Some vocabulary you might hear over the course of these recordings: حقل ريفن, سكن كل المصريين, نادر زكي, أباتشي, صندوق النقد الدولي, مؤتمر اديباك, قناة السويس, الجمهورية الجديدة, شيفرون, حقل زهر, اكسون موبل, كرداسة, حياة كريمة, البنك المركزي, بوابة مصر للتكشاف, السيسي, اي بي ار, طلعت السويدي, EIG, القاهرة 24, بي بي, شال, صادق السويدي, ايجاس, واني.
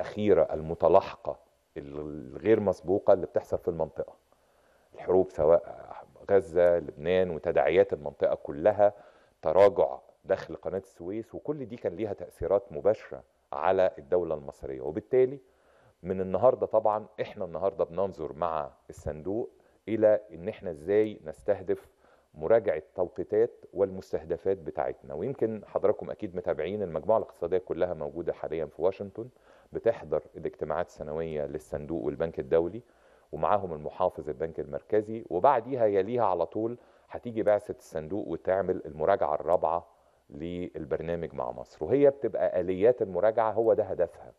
الأخيرة المتلاحقة الغير مسبوقة اللي بتحصل في المنطقة، الحروب سواء غزة، لبنان، وتداعيات المنطقة كلها، تراجع دخل قناة السويس، وكل دي كان ليها تأثيرات مباشرة على الدولة المصرية. وبالتالي من النهاردة طبعا احنا النهاردة بننظر مع الصندوق إلى إن احنا ازاي نستهدف مراجعة التوقيتات والمستهدفات بتاعتنا. ويمكن حضراتكم أكيد متابعين المجموعة الاقتصادية كلها موجودة حاليا في واشنطن، بتحضر الاجتماعات السنوية للصندوق والبنك الدولي، ومعاهم المحافظ البنك المركزي، وبعديها يليها على طول هتيجي بعثة الصندوق وتعمل المراجعة الرابعة للبرنامج مع مصر. وهي بتبقى آليات المراجعة هو ده هدفها،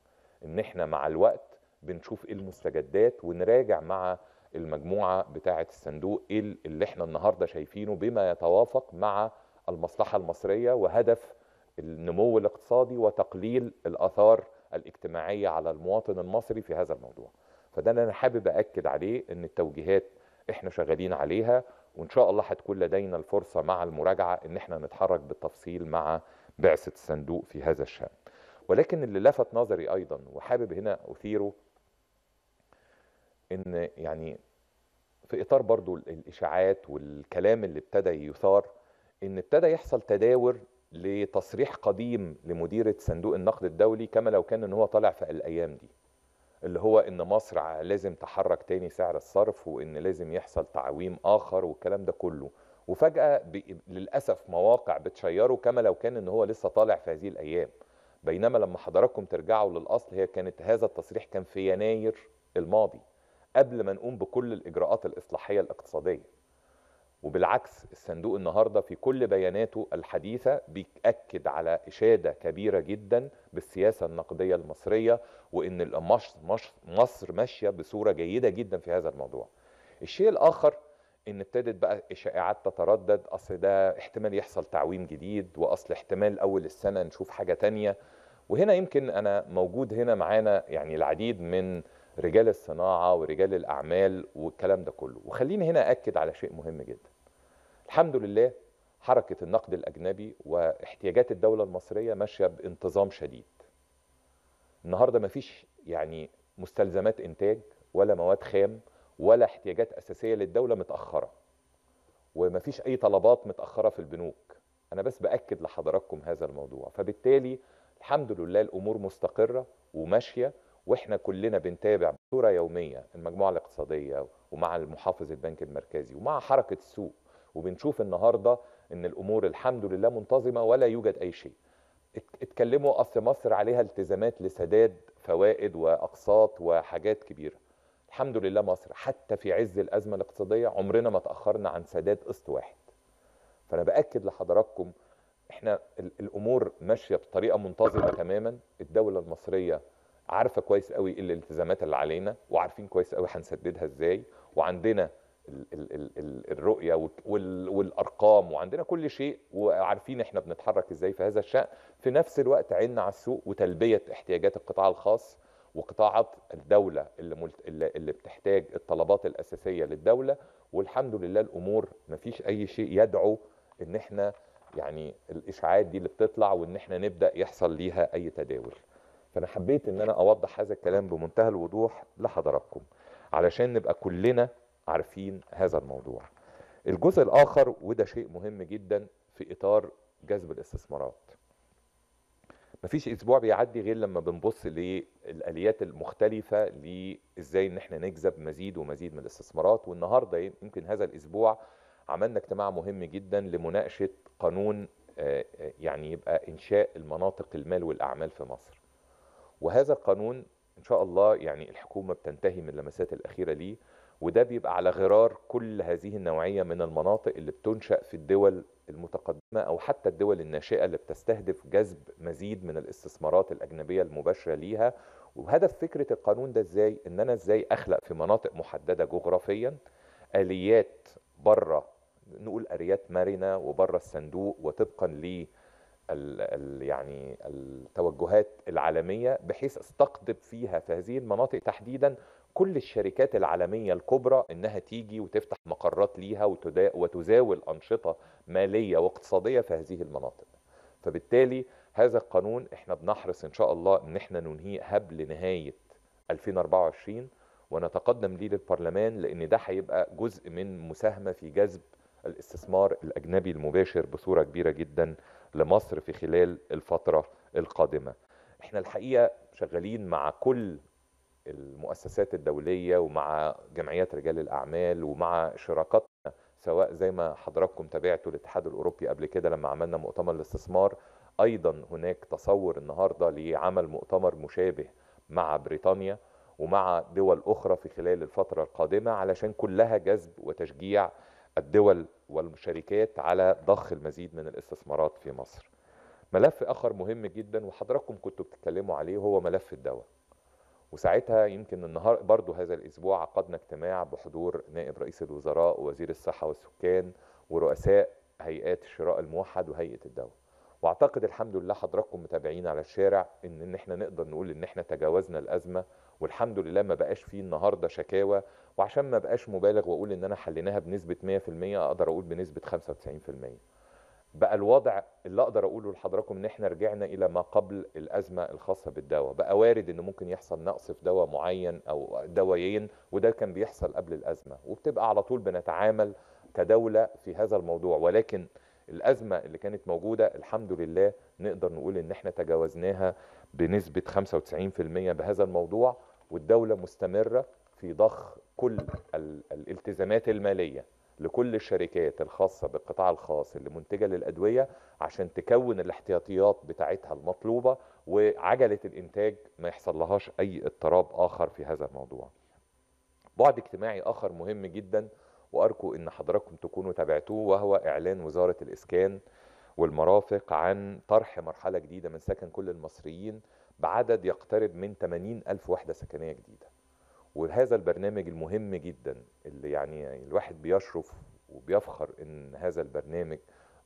إن احنا مع الوقت بنشوف إيه المستجدات ونراجع مع المجموعة بتاعة الصندوق إيه اللي احنا النهاردة شايفينه بما يتوافق مع المصلحة المصرية وهدف النمو الاقتصادي وتقليل الآثار الاجتماعية على المواطن المصري في هذا الموضوع. فده اللي أنا حابب أأكد عليه، إن التوجيهات احنا شغالين عليها، وإن شاء الله هتكون لدينا الفرصة مع المراجعة إن احنا نتحرك بالتفصيل مع بعثة الصندوق في هذا الشأن. ولكن اللي لفت نظري أيضا وحابب هنا أثيره، إن يعني في إطار برضو الإشاعات والكلام اللي ابتدى يثار، إن ابتدى يحصل تداور لتصريح قديم لمديرة صندوق النقد الدولي كما لو كان إن هو طالع في الأيام دي، اللي هو إن مصر لازم تحرك تاني سعر الصرف، وإن لازم يحصل تعويم آخر والكلام ده كله. وفجأة للأسف مواقع بتشيره كما لو كان إن هو لسه طالع في هذه الأيام، بينما لما حضراتكم ترجعوا للأصل هي كانت هذا التصريح كان في يناير الماضي قبل ما نقوم بكل الإجراءات الإصلاحية الاقتصادية. وبالعكس الصندوق النهاردة في كل بياناته الحديثة بيأكد على إشادة كبيرة جدا بالسياسة النقدية المصرية، وإن مصر ماشية بصورة جيدة جدا في هذا الموضوع. الشيء الآخر إن ابتدت بقى الشائعات تتردد، أصل ده احتمال يحصل تعويم جديد، وأصل احتمال أول السنة نشوف حاجة تانية. وهنا يمكن أنا موجود هنا معانا يعني العديد من رجال الصناعة ورجال الأعمال والكلام ده كله. وخليني هنا أكد على شيء مهم جدا، الحمد لله حركة النقد الأجنبي واحتياجات الدولة المصرية ماشية بانتظام شديد. النهاردة مفيش يعني مستلزمات إنتاج ولا مواد خام ولا احتياجات أساسية للدولة متأخرة، ومفيش أي طلبات متأخرة في البنوك. أنا بس بأكد لحضراتكم هذا الموضوع. فبالتالي الحمد لله الأمور مستقرة وماشية، واحنا كلنا بنتابع بصوره يوميه المجموعه الاقتصاديه ومع المحافظ البنك المركزي ومع حركه السوق، وبنشوف النهارده ان الامور الحمد لله منتظمه ولا يوجد اي شيء. اتكلموا اصل مصر عليها التزامات لسداد فوائد واقساط وحاجات كبيره. الحمد لله مصر حتى في عز الازمه الاقتصاديه عمرنا ما تاخرنا عن سداد قسط واحد. فانا باكد لحضراتكم احنا الامور ماشيه بطريقه منتظمه تماما. الدوله المصريه عارفه كويس قوي ايه الالتزامات اللي علينا، وعارفين كويس قوي هنسددها ازاي، وعندنا الرؤيه والارقام، وعندنا كل شيء، وعارفين احنا بنتحرك ازاي في هذا الشأن. في نفس الوقت عيننا على السوق وتلبيه احتياجات القطاع الخاص وقطاعات الدوله اللي بتحتاج الطلبات الاساسيه للدوله. والحمد لله الامور مفيش اي شيء يدعو ان احنا يعني الاشاعات دي اللي بتطلع وان احنا نبدا يحصل ليها اي تداول. فأنا حبيت إن أنا أوضح هذا الكلام بمنتهى الوضوح لحضراتكم علشان نبقى كلنا عارفين هذا الموضوع. الجزء الآخر وده شيء مهم جدا في إطار جذب الاستثمارات، مفيش أسبوع بيعدي غير لما بنبص للآليات المختلفة لإزاي إن إحنا نجذب مزيد ومزيد من الاستثمارات. والنهاردة يمكن هذا الأسبوع عملنا اجتماع مهم جدا لمناقشة قانون يعني يبقى إنشاء المناطق المال والأعمال في مصر. وهذا القانون إن شاء الله يعني الحكومة بتنتهي من اللمسات الأخيرة ليه، وده بيبقى على غرار كل هذه النوعية من المناطق اللي بتنشأ في الدول المتقدمة أو حتى الدول الناشئة اللي بتستهدف جذب مزيد من الاستثمارات الأجنبية المباشرة ليها. وهدف فكرة القانون ده إزاي؟ إن أنا إزاي أخلق في مناطق محددة جغرافيا آليات بره، نقول آليات مرنة وبره الصندوق وطبقا ليه يعني التوجهات العالمية، بحيث استقطب فيها في هذه المناطق تحديدا كل الشركات العالمية الكبرى انها تيجي وتفتح مقرات ليها وتزاول أنشطة مالية واقتصادية في هذه المناطق. فبالتالي هذا القانون احنا بنحرص ان شاء الله ان احنا ننهيه قبل نهاية 2024 ونتقدم ليه للبرلمان، لان ده هيبقى جزء من مساهمة في جذب الاستثمار الأجنبي المباشر بصورة كبيرة جدا لمصر في خلال الفترة القادمة. احنا الحقيقة شغالين مع كل المؤسسات الدولية ومع جمعيات رجال الأعمال ومع شراكاتنا، سواء زي ما حضراتكم تابعتوا الاتحاد الأوروبي قبل كده لما عملنا مؤتمر الاستثمار، أيضا هناك تصور النهاردة لعمل مؤتمر مشابه مع بريطانيا ومع دول أخرى في خلال الفترة القادمة، علشان كلها جذب وتشجيع الدول والشركات على ضخ المزيد من الاستثمارات في مصر. ملف آخر مهم جدا وحضراتكم كنتوا بتتكلموا عليه هو ملف الدواء، وساعتها يمكن النهار برضو هذا الأسبوع عقدنا اجتماع بحضور نائب رئيس الوزراء ووزير الصحة والسكان ورؤساء هيئات الشراء الموحد وهيئة الدواء، واعتقد الحمد لله حضراتكم متابعين على الشارع ان احنا نقدر نقول ان احنا تجاوزنا الأزمة، والحمد لله ما بقاش فيه النهارده شكاوى، وعشان ما بقاش مبالغ واقول ان انا حليناها بنسبه 100% اقدر اقول بنسبه 95%. بقى الوضع اللي اقدر اقوله لحضراتكم ان احنا رجعنا الى ما قبل الازمه الخاصه بالدواء، بقى وارد ان ممكن يحصل نقص في دواء معين او دوايين، وده كان بيحصل قبل الازمه، وبتبقى على طول بنتعامل كدوله في هذا الموضوع، ولكن الازمه اللي كانت موجوده الحمد لله نقدر نقول ان احنا تجاوزناها بنسبه 95% بهذا الموضوع، والدولة مستمرة في ضخ كل الالتزامات المالية لكل الشركات الخاصة بالقطاع الخاص اللي منتجة للأدوية عشان تكون الاحتياطيات بتاعتها المطلوبة، وعجلة الإنتاج ما يحصل لهاش أي اضطراب آخر في هذا الموضوع. بعد اجتماعي آخر مهم جدا وأرجو إن حضراتكم تكونوا تابعتوه، وهو إعلان وزارة الإسكان والمرافق عن طرح مرحلة جديدة من سكن كل المصريين بعدد يقترب من 80,000 وحدة سكنية جديدة. وهذا البرنامج المهم جدا اللي يعني الواحد بيشرف وبيفخر ان هذا البرنامج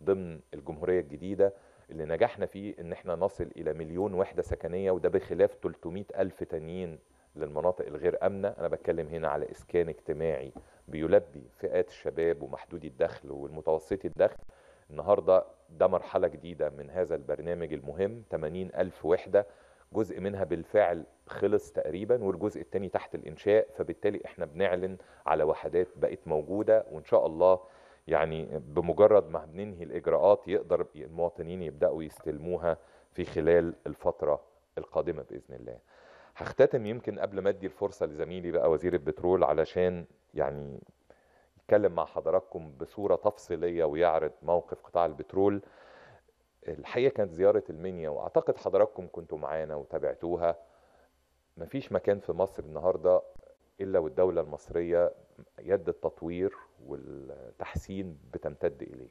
ضمن الجمهورية الجديدة اللي نجحنا فيه ان احنا نصل الى 1,000,000 وحدة سكنية، وده بخلاف 300,000 تانيين للمناطق الغير امنة. انا بتكلم هنا على اسكان اجتماعي بيلبي فئات الشباب ومحدودي الدخل والمتوسطي الدخل. النهاردة ده مرحلة جديدة من هذا البرنامج المهم، 80,000 وحدة، جزء منها بالفعل خلص تقريبا والجزء التاني تحت الإنشاء، فبالتالي احنا بنعلن على وحدات بقت موجودة، وإن شاء الله يعني بمجرد ما بننهي الإجراءات يقدر المواطنين يبدأوا يستلموها في خلال الفترة القادمة بإذن الله. هختتم يمكن قبل ما ادي الفرصة لزميلي بقى وزير البترول علشان يعني يتكلم مع حضراتكم بصورة تفصيلية ويعرض موقف قطاع البترول. الحقيقة كانت زيارة المنيا واعتقد حضراتكم كنتوا معانا وتابعتوها. مفيش مكان في مصر النهاردة إلا والدولة المصرية يد التطوير والتحسين بتمتد إليه.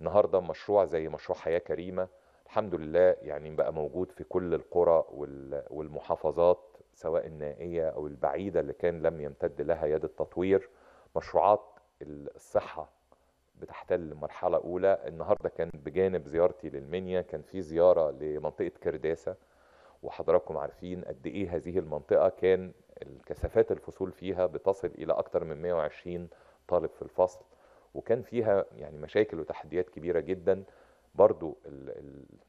النهاردة مشروع زي مشروع حياة كريمة الحمد لله يعني بقى موجود في كل القرى والمحافظات سواء النائية أو البعيدة اللي كان لم يمتد لها يد التطوير. مشروعات الصحة بتحتل مرحلة أولى. النهاردة كان بجانب زيارتي للمنيا كان في زيارة لمنطقة كرداسة، وحضراتكم عارفين قد إيه هذه المنطقة كان الكثافات الفصول فيها بتصل إلى أكتر من 120 طالب في الفصل، وكان فيها يعني مشاكل وتحديات كبيرة جدا. برضو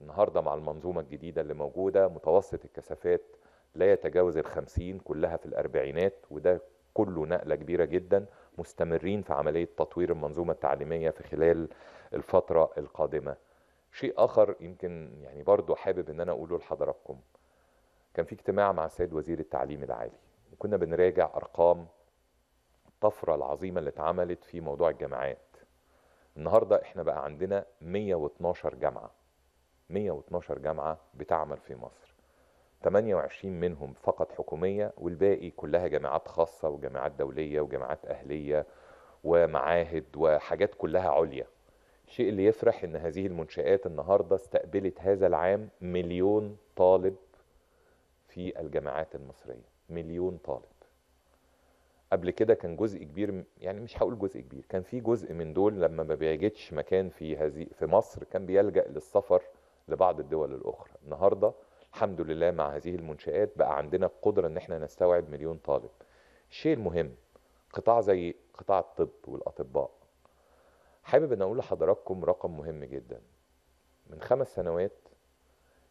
النهاردة مع المنظومة الجديدة اللي موجودة متوسط الكثافات لا يتجاوز 50، كلها في 40، وده كله نقلة كبيرة جدا. مستمرين في عملية تطوير المنظومة التعليمية في خلال الفترة القادمة. شيء آخر يمكن يعني برضو حابب إن أنا أقوله لحضراتكم، كان في اجتماع مع السيد وزير التعليم العالي وكنا بنراجع أرقام الطفرة العظيمة اللي اتعملت في موضوع الجامعات. النهاردة احنا بقى عندنا 112 جامعة، 112 جامعة بتعمل في مصر، 28 منهم فقط حكومية والباقي كلها جامعات خاصة وجامعات دولية وجامعات أهلية ومعاهد وحاجات كلها عليا. الشيء اللي يفرح إن هذه المنشآت النهاردة استقبلت هذا العام 1,000,000 طالب في الجامعات المصرية، 1,000,000 طالب. قبل كده كان جزء كبير يعني مش هقول جزء كبير، كان في جزء من دول لما ما بيجدش مكان في مصر كان بيلجأ للسفر لبعض الدول الأخرى. النهاردة الحمد لله مع هذه المنشآت بقى عندنا القدرة ان احنا نستوعب 1,000,000 طالب. الشيء المهم قطاع زي قطاع الطب والاطباء، حابب ان اقول لحضراتكم رقم مهم جدا. من 5 سنوات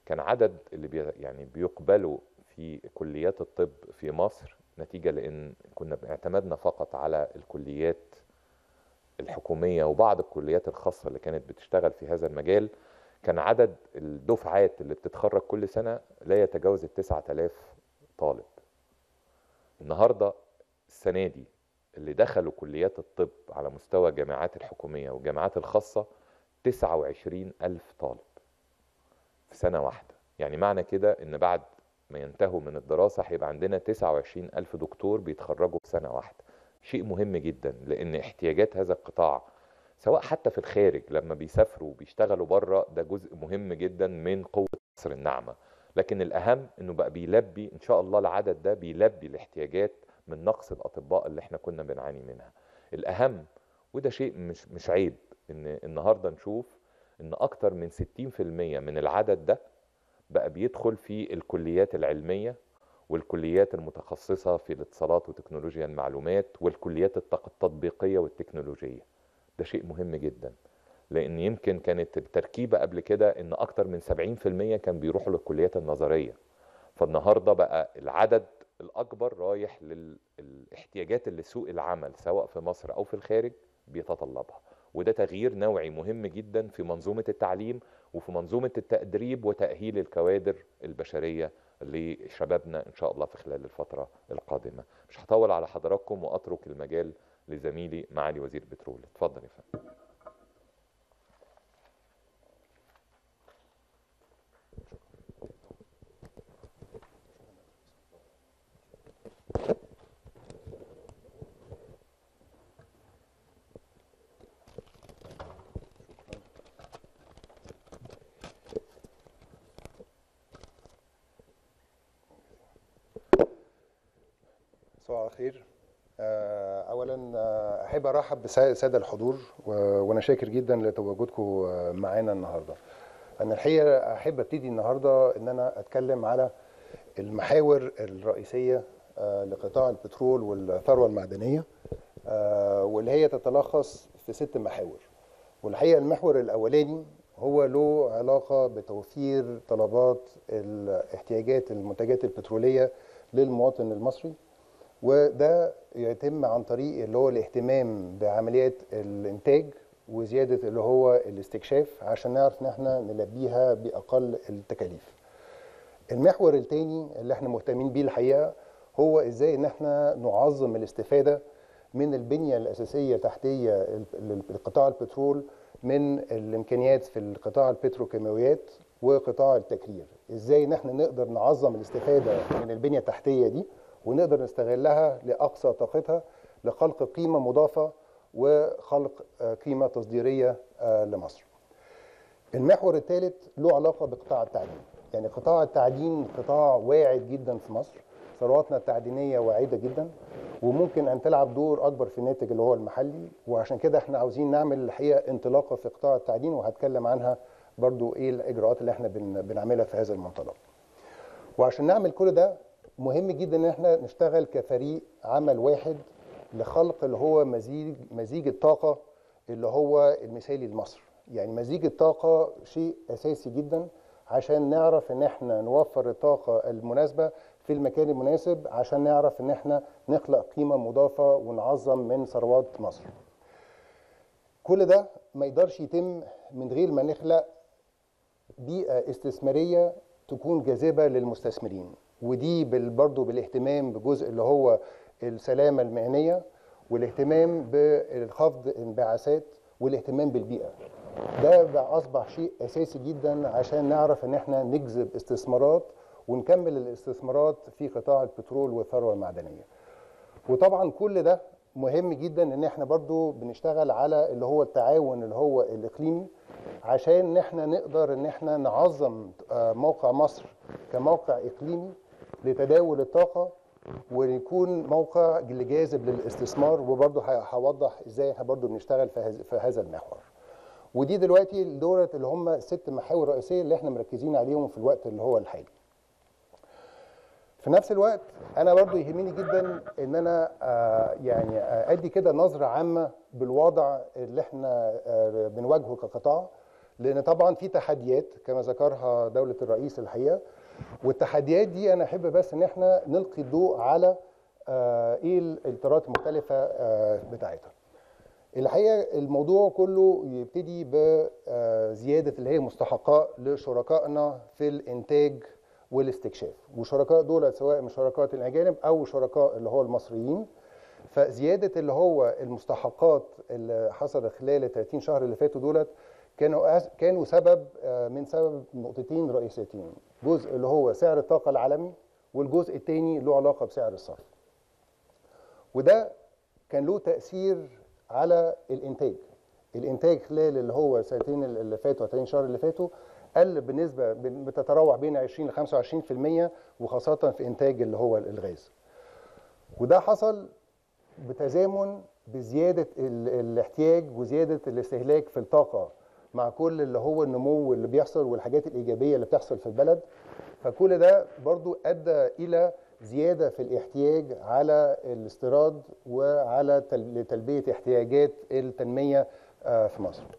كان عدد اللي بيقبلوا في كليات الطب في مصر نتيجة لأن كنا اعتمدنا فقط على الكليات الحكومية وبعض الكليات الخاصة اللي كانت بتشتغل في هذا المجال، كان عدد الدفعات اللي بتتخرج كل سنة لا يتجاوز 9000 طالب. النهاردة السنة دي اللي دخلوا كليات الطب على مستوى الجامعات الحكومية والجامعات الخاصة 29000 طالب في سنة واحدة. يعني معنى كده إن بعد ما ينتهوا من الدراسة هيبقى عندنا 29000 دكتور بيتخرجوا في سنة واحدة. شيء مهم جدا، لأن احتياجات هذا القطاع سواء حتى في الخارج لما بيسافروا وبيشتغلوا بره ده جزء مهم جدا من قوة مصر الناعمة، لكن الأهم إنه بقى بيلبي إن شاء الله العدد ده بيلبي الاحتياجات من نقص الأطباء اللي احنا كنا بنعاني منها. الأهم وده شيء مش عيب إن النهارده نشوف إن أكتر من 60% من العدد ده بقى بيدخل في الكليات العلمية والكليات المتخصصة في الاتصالات وتكنولوجيا المعلومات والكليات التطبيقية والتكنولوجية. ده شيء مهم جدا، لأن يمكن كانت التركيبة قبل كده إن أكتر من 70% كان بيروحوا للكليات النظرية، فالنهاردة بقى العدد الأكبر رايح للاحتياجات اللي سوق العمل سواء في مصر أو في الخارج بيتطلبها. وده تغيير نوعي مهم جدا في منظومة التعليم وفي منظومة التأدريب وتأهيل الكوادر البشرية لشبابنا إن شاء الله في خلال الفترة القادمة. مش هطول على حضراتكم وأترك المجال لزميلي معالي وزير بترول. اتفضل يا فندم. مساء الخير. اولا احب ارحب بساده الحضور وانا شاكر جدا لتواجدكم معانا النهارده. انا الحقيقه احب ابتدي النهارده ان انا اتكلم على المحاور الرئيسيه لقطاع البترول والثروه المعدنيه، واللي هي تتلخص في 6 محاور. والحقيقه المحور الاولاني هو له علاقه بتوفير طلبات الاحتياجات المنتجات البتروليه للمواطن المصري، وده يتم عن طريق اللي هو الاهتمام بعمليات الانتاج وزياده اللي هو الاستكشاف عشان نعرف ان احنا نلبيها باقل التكاليف. المحور الثاني اللي احنا مهتمين بيه الحقيقه هو ازاي ان احنا نعظم الاستفاده من البنيه الاساسيه التحتيه لقطاع البترول من الامكانيات في قطاع البتروكيماويات وقطاع التكرير، ازاي ان احنا نقدر نعظم الاستفاده من البنيه التحتيه دي ونقدر نستغلها لأقصى طاقتها لخلق قيمة مضافة وخلق قيمة تصديرية لمصر. المحور الثالث له علاقة بقطاع التعدين. يعني قطاع التعدين قطاع واعد جدا في مصر، ثرواتنا التعدينية واعدة جدا وممكن أن تلعب دور أكبر في الناتج اللي هو المحلي، وعشان كده احنا عاوزين نعمل الحقيقة انطلاقة في قطاع التعدين، وهتكلم عنها برضو ايه الإجراءات اللي احنا بنعملها في هذا المنطلق. وعشان نعمل كل ده مهم جدا ان احنا نشتغل كفريق عمل واحد لخلق اللي هو مزيج الطاقه اللي هو المثالي لمصر. يعني مزيج الطاقه شيء اساسي جدا عشان نعرف ان احنا نوفر الطاقه المناسبه في المكان المناسب عشان نعرف ان احنا نخلق قيمه مضافه ونعظم من ثروات مصر. كل ده ما يقدرش يتم من غير ما نخلق بيئه استثماريه تكون جاذبه للمستثمرين، ودي برضه بالاهتمام بجزء اللي هو السلامه المهنيه والاهتمام بالخفض الانبعاثات والاهتمام بالبيئه. ده بقى اصبح شيء اساسي جدا عشان نعرف ان احنا نجذب استثمارات ونكمل الاستثمارات في قطاع البترول والثروه المعدنيه. وطبعا كل ده مهم جدا ان احنا برضه بنشتغل على اللي هو التعاون اللي هو الاقليمي عشان ان احنا نقدر ان احنا نعظم موقع مصر كموقع اقليمي لتداول الطاقة ويكون موقع جاذب للاستثمار، وبرضه هوضح ازاي احنا برضه بنشتغل في هذا المحور. ودي دلوقتي دورة اللي هم 6 محاور رئيسية اللي احنا مركزين عليهم في الوقت اللي هو الحالي. في نفس الوقت انا برضه يهمني جدا ان انا يعني ادي كده نظرة عامة بالوضع اللي احنا بنواجهه كقطاع، لأن طبعا في تحديات كما ذكرها دولة الرئيس الحقيقة، والتحديات دي أنا أحب بس إن إحنا نلقي الضوء على إيه الإطارات المختلفة بتاعتها. الحقيقة الموضوع كله يبتدي بزيادة اللي هي مستحقات لشركائنا في الإنتاج والاستكشاف، وشركاء دول سواء من شركات الأجانب أو شركاء اللي هو المصريين. فزيادة اللي هو المستحقات اللي حصلت خلال 30 شهر اللي فاتوا دولت كانوا سبب من سبب نقطتين رئيسيتين، جزء اللي هو سعر الطاقة العالمي والجزء الثاني له علاقة بسعر الصرف. وده كان له تأثير على الإنتاج خلال اللي هو سنتين اللي فاتوا 30 شهر اللي فاتوا قل بنسبة بتتراوح بين 20 ل 25%، وخاصة في إنتاج اللي هو الغاز. وده حصل بتزامن بزيادة الاحتياج وزيادة الاستهلاك في الطاقة مع كل اللي هو النمو اللي بيحصل والحاجات الإيجابية اللي بتحصل في البلد. فكل ده برضو أدى إلى زيادة في الاحتياج على الاستيراد وعلى تلبية احتياجات التنمية في مصر.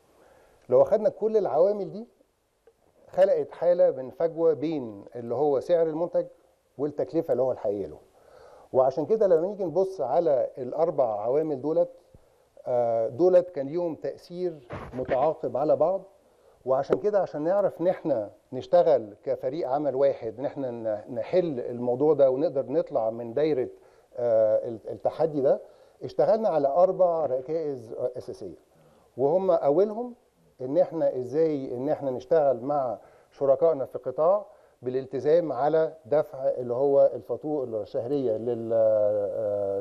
لو أخذنا كل العوامل دي خلقت حالة من فجوة بين اللي هو سعر المنتج والتكلفة اللي هو الحقيقي له. وعشان كده لما نيجي نبص على الأربع عوامل دولت كان ليهم تأثير متعاقب على بعض. وعشان كده عشان نعرف ان احنا نشتغل كفريق عمل واحد ان احنا نحل الموضوع ده ونقدر نطلع من دايرة التحدي ده، اشتغلنا على 4 ركائز أساسية، وهم أولهم ان احنا ازاي ان احنا نشتغل مع شركائنا في القطاع بالالتزام على دفع اللي هو الفاتورة الشهرية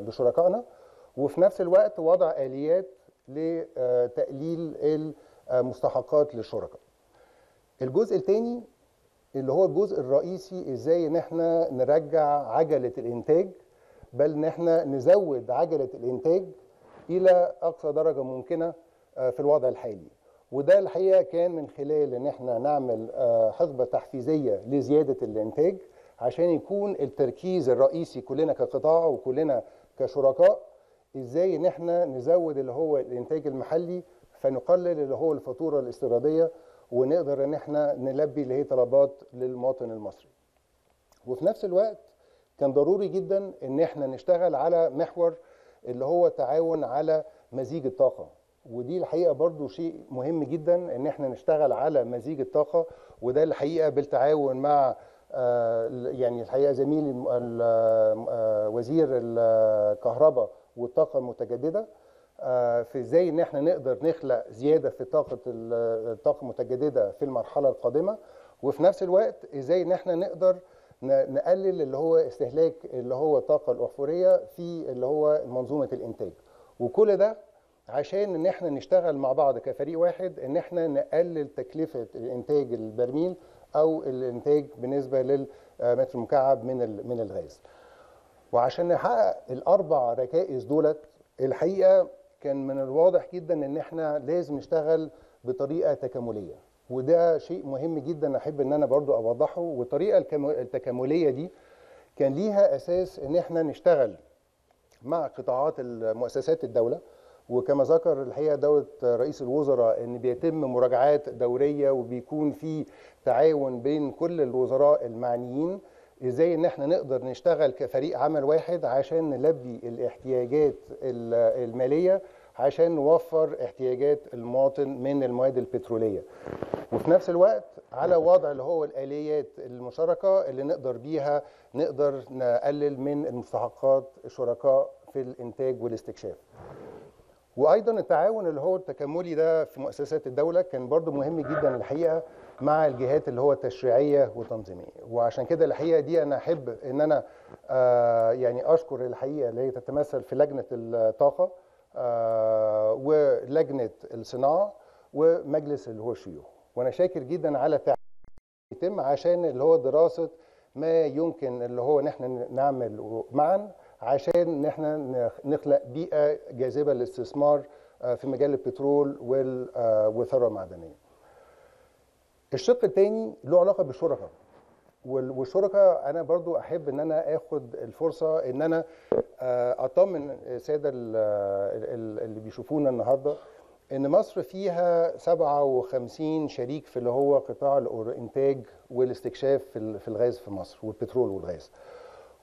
لشركائنا، وفي نفس الوقت وضع آليات لتقليل المستحقات للشركاء. الجزء الثاني اللي هو الجزء الرئيسي ازاي ان احنا نرجع عجلة الانتاج، بل ان احنا نزود عجلة الانتاج الى اقصى درجة ممكنة في الوضع الحالي. وده الحقيقة كان من خلال ان احنا نعمل حقبة تحفيزية لزيادة الانتاج عشان يكون التركيز الرئيسي كلنا كقطاع وكلنا كشركاء ازاي ان احنا نزود اللي هو الانتاج المحلي فنقلل اللي هو الفاتورة الاستيرادية ونقدر ان احنا نلبي اللي هي طلبات للمواطن المصري. وفي نفس الوقت كان ضروري جدا ان احنا نشتغل على محور اللي هو التعاون على مزيج الطاقة، ودي الحقيقة برضو شيء مهم جدا ان احنا نشتغل على مزيج الطاقة. وده الحقيقة بالتعاون مع يعني الحقيقة زميلي وزير الكهرباء والطاقة المتجددة في ازاي ان احنا نقدر نخلق زياده في الطاقه المتجدده في المرحله القادمه، وفي نفس الوقت ازاي ان احنا نقدر نقلل اللي هو استهلاك اللي هو الطاقه الاحفوريه في اللي هو منظومه الانتاج. وكل ده عشان ان احنا نشتغل مع بعض كفريق واحد ان احنا نقلل تكلفه الانتاج البرميل او الانتاج بالنسبه للمتر المكعب من الغاز. وعشان نحقق الاربع ركائز دولت الحقيقه كان من الواضح جدا ان احنا لازم نشتغل بطريقه تكامليه، وده شيء مهم جدا احب ان انا برضو اوضحه. والطريقه التكامليه دي كان ليها اساس ان احنا نشتغل مع قطاعات مؤسسات الدوله، وكما ذكر الحقيقه دوله رئيس الوزراء ان بيتم مراجعات دوريه وبيكون في تعاون بين كل الوزراء المعنيين ازاي ان احنا نقدر نشتغل كفريق عمل واحد عشان نلبي الاحتياجات الماليه عشان نوفر احتياجات المواطن من المواد البتروليه، وفي نفس الوقت على وضع اللي هو الاليات المشاركه اللي نقدر بيها نقدر نقلل من مستحقات الشركاء في الانتاج والاستكشاف. وايضا التعاون اللي هو التكاملي ده في مؤسسات الدوله كان برضو مهم جدا الحقيقه مع الجهات اللي هو التشريعيه والتنظيميه. وعشان كده الحقيقه دي انا احب ان انا يعني اشكر الحقيقه اللي هي تتمثل في لجنه الطاقه ولجنه الصناعه ومجلس اللي هو الشيوخ، وانا شاكر جدا على التعاون اللي يتم عشان اللي هو دراسه ما يمكن اللي هو ان احنا نعمل معا عشان ان احنا نخلق بيئه جاذبه للاستثمار في مجال البترول والثروه المعدنيه. الشق الثاني له علاقه بالشركاء، والشركاء انا برضو احب ان انا اخد الفرصه ان انا اطمن الساده اللي بيشوفونا النهارده إن مصر فيها 57 شريك في اللي هو قطاع الإنتاج والاستكشاف في الغاز في مصر والبترول والغاز.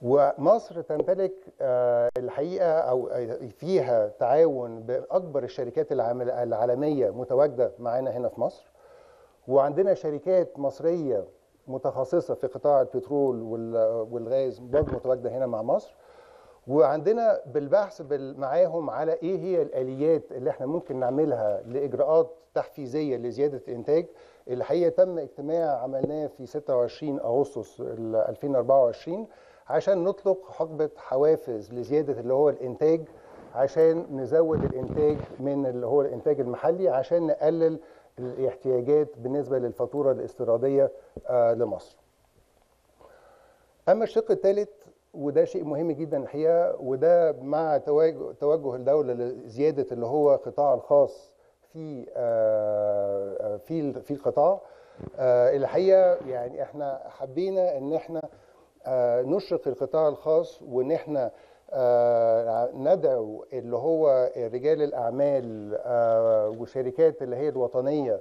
ومصر تمتلك الحقيقة أو فيها تعاون بأكبر الشركات العالمية متواجدة معنا هنا في مصر، وعندنا شركات مصرية متخصصة في قطاع البترول والغاز برضه متواجدة هنا مع مصر، وعندنا بالبحث معاهم على ايه هي الاليات اللي احنا ممكن نعملها لاجراءات تحفيزيه لزياده الانتاج. الحقيقه تم اجتماع عملناه في 26 اغسطس 2024 عشان نطلق حقبه حوافز لزياده اللي هو الانتاج، عشان نزود الانتاج من اللي هو الانتاج المحلي، عشان نقلل الاحتياجات بالنسبه للفاتوره الاستيراديه لمصر. اما الشق الثالث، وده شيء مهم جدا الحقيقه، وده مع توجه الدوله لزياده اللي هو القطاع الخاص في القطاع. الحقيقه يعني احنا حبينا ان احنا نشرق القطاع الخاص، وان احنا ندعو اللي هو رجال الاعمال وشركات اللي هي الوطنيه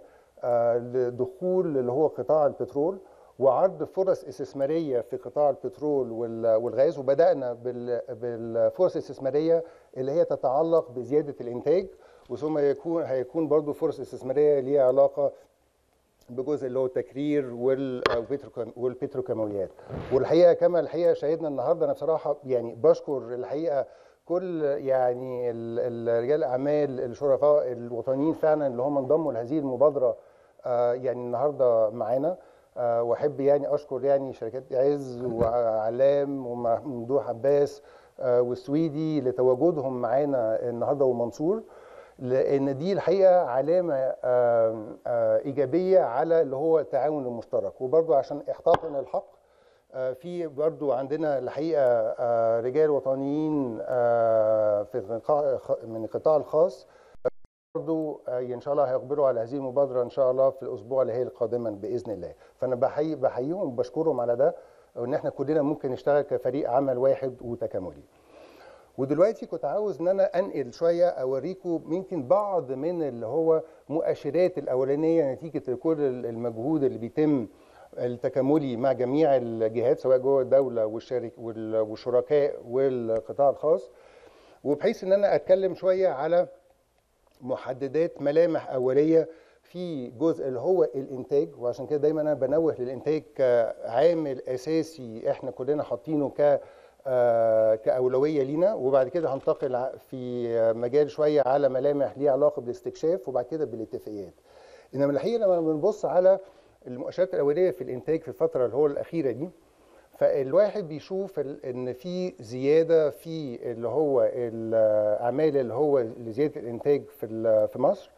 لدخول اللي هو قطاع البترول وعرض فرص استثمارية في قطاع البترول والغاز. وبدأنا بالفرص الاستثمارية اللي هي تتعلق بزيادة الإنتاج، وثم هيكون برضو فرص استثمارية ليها علاقة بجزء اللي هو التكرير والبتروكيماويات. والحقيقة كما الحقيقة شاهدنا النهاردة، أنا بصراحة يعني بشكر الحقيقة كل يعني رجال الأعمال الشرفاء الوطنيين فعلا اللي هم انضموا لهذه المبادرة يعني النهاردة معانا. واحب يعني اشكر يعني شركات عز وعلام وممدوح عباس والسويدي لتواجدهم معانا النهارده ومنصور، لان دي الحقيقه علامه ايجابيه على اللي هو التعاون المشترك. وبرده عشان احقاقنا الحق، في برده عندنا الحقيقه رجال وطنيين من القطاع الخاص برضو ان شاء الله هيخبروا على هذه المبادره ان شاء الله في الاسبوع اللي هي القادمه باذن الله. فانا بحييهم وبشكرهم على ده، وان احنا كلنا ممكن نشتغل كفريق عمل واحد وتكاملي. ودلوقتي كنت عاوز ان انا انقل شويه اوريكم يمكن بعض من اللي هو مؤشرات الاولانيه نتيجه كل المجهود اللي بيتم التكاملي مع جميع الجهات سواء جوه الدوله والشركاء والقطاع الخاص، وبحيث ان انا اتكلم شويه على محددات ملامح اوليه في جزء اللي هو الانتاج. وعشان كده دايما انا بنوه للانتاج كعامل اساسي احنا كلنا حاطينه كاولويه لينا. وبعد كده هنتقل في مجال شويه على ملامح ليها علاقه بالاستكشاف، وبعد كده بالاتفاقيات. انما الحقيقه لما بنبص على المؤشرات الاوليه في الانتاج في الفتره اللي هو الاخيره دي، فالواحد بيشوف ان في زياده في اللي هو الاعمال اللي هو لزياده الانتاج في مصر،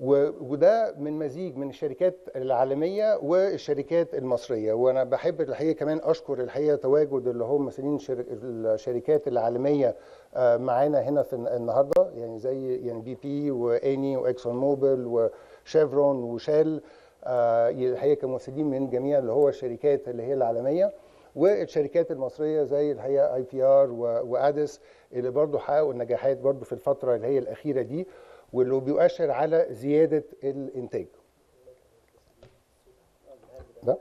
وده من مزيج من الشركات العالميه والشركات المصريه. وانا بحب الحقيقه كمان اشكر الحقيقه تواجد اللي هم مسؤولين الشركات العالميه معانا هنا في النهارده، يعني زي يعني بي بي واني واكسون موبل وشيفرون وشال، الحقيقه كممثلين من جميع اللي هو الشركات اللي هي العالميه، والشركات المصريه زي الحقيقه اي بي ار وادس اللي برضو حققوا النجاحات برضو في الفتره اللي هي الاخيره دي، واللي بيؤشر على زياده الانتاج. ده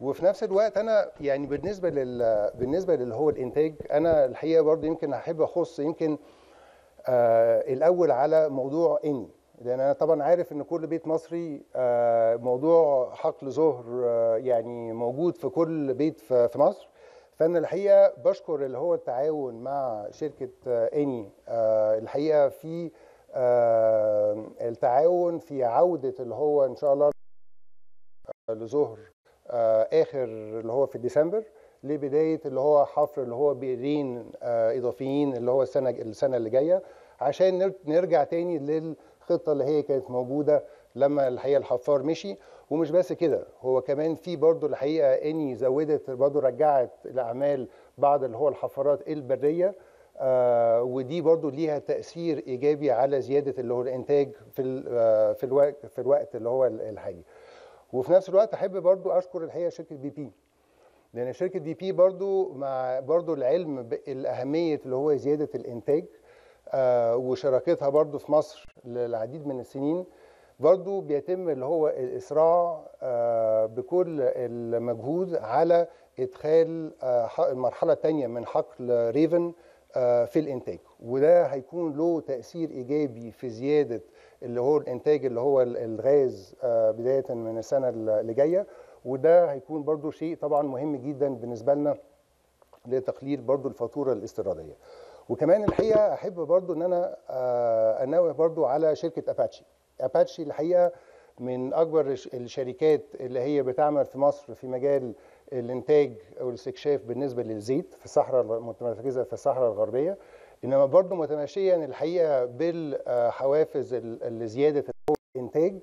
وفي نفس الوقت انا يعني بالنسبه للي هو الانتاج، انا الحقيقه برضو يمكن هحب اخص يمكن الاول على موضوع اني، لأن أنا طبعا عارف إن كل بيت مصري موضوع حقل زهر يعني موجود في كل بيت في مصر. فأنا الحقيقة بشكر اللي هو التعاون مع شركة إني الحقيقة في التعاون في عودة اللي هو إن شاء الله لزهر آخر اللي هو في ديسمبر، لبداية اللي هو حفر اللي هو بئرين إضافيين اللي هو السنة اللي جاية، عشان نرجع تاني الخطة اللي هي كانت موجودة لما الحقيقة الحفار مشي. ومش بس كده، هو كمان في برضو الحقيقة اني زودت برضو رجعت الأعمال بعض اللي هو الحفارات البرية، ودي برضو ليها تأثير إيجابي على زيادة اللي هو الإنتاج في الوقت اللي هو الحالي. وفي نفس الوقت أحب برضو أشكر الحقيقة شركة بي بي، لأن شركة بي بي برضو مع برضو العلم بأهمية اللي هو زيادة الإنتاج وشراكتها برضو في مصر للعديد من السنين، برضو بيتم اللي هو الإسراع بكل المجهود على إدخال المرحلة الثانية من حقل ريفن في الإنتاج، وده هيكون له تأثير إيجابي في زيادة اللي هو الإنتاج اللي هو الغاز بداية من السنة اللي جاية، وده هيكون برضو شيء طبعا مهم جدا بالنسبة لنا لتقليل برضو الفاتورة الاستيرادية. وكمان الحقيقة أحب برضو أن أنا أنوه برضو على شركة أباتشي. أباتشي الحقيقة من أكبر الشركات اللي هي بتعمل في مصر في مجال الإنتاج أو الاستكشاف بالنسبة للزيت في الصحراء المتمركزة في الصحراء الغربية، إنما برضو متماشيا الحقيقة بالحوافز اللي زيادة الإنتاج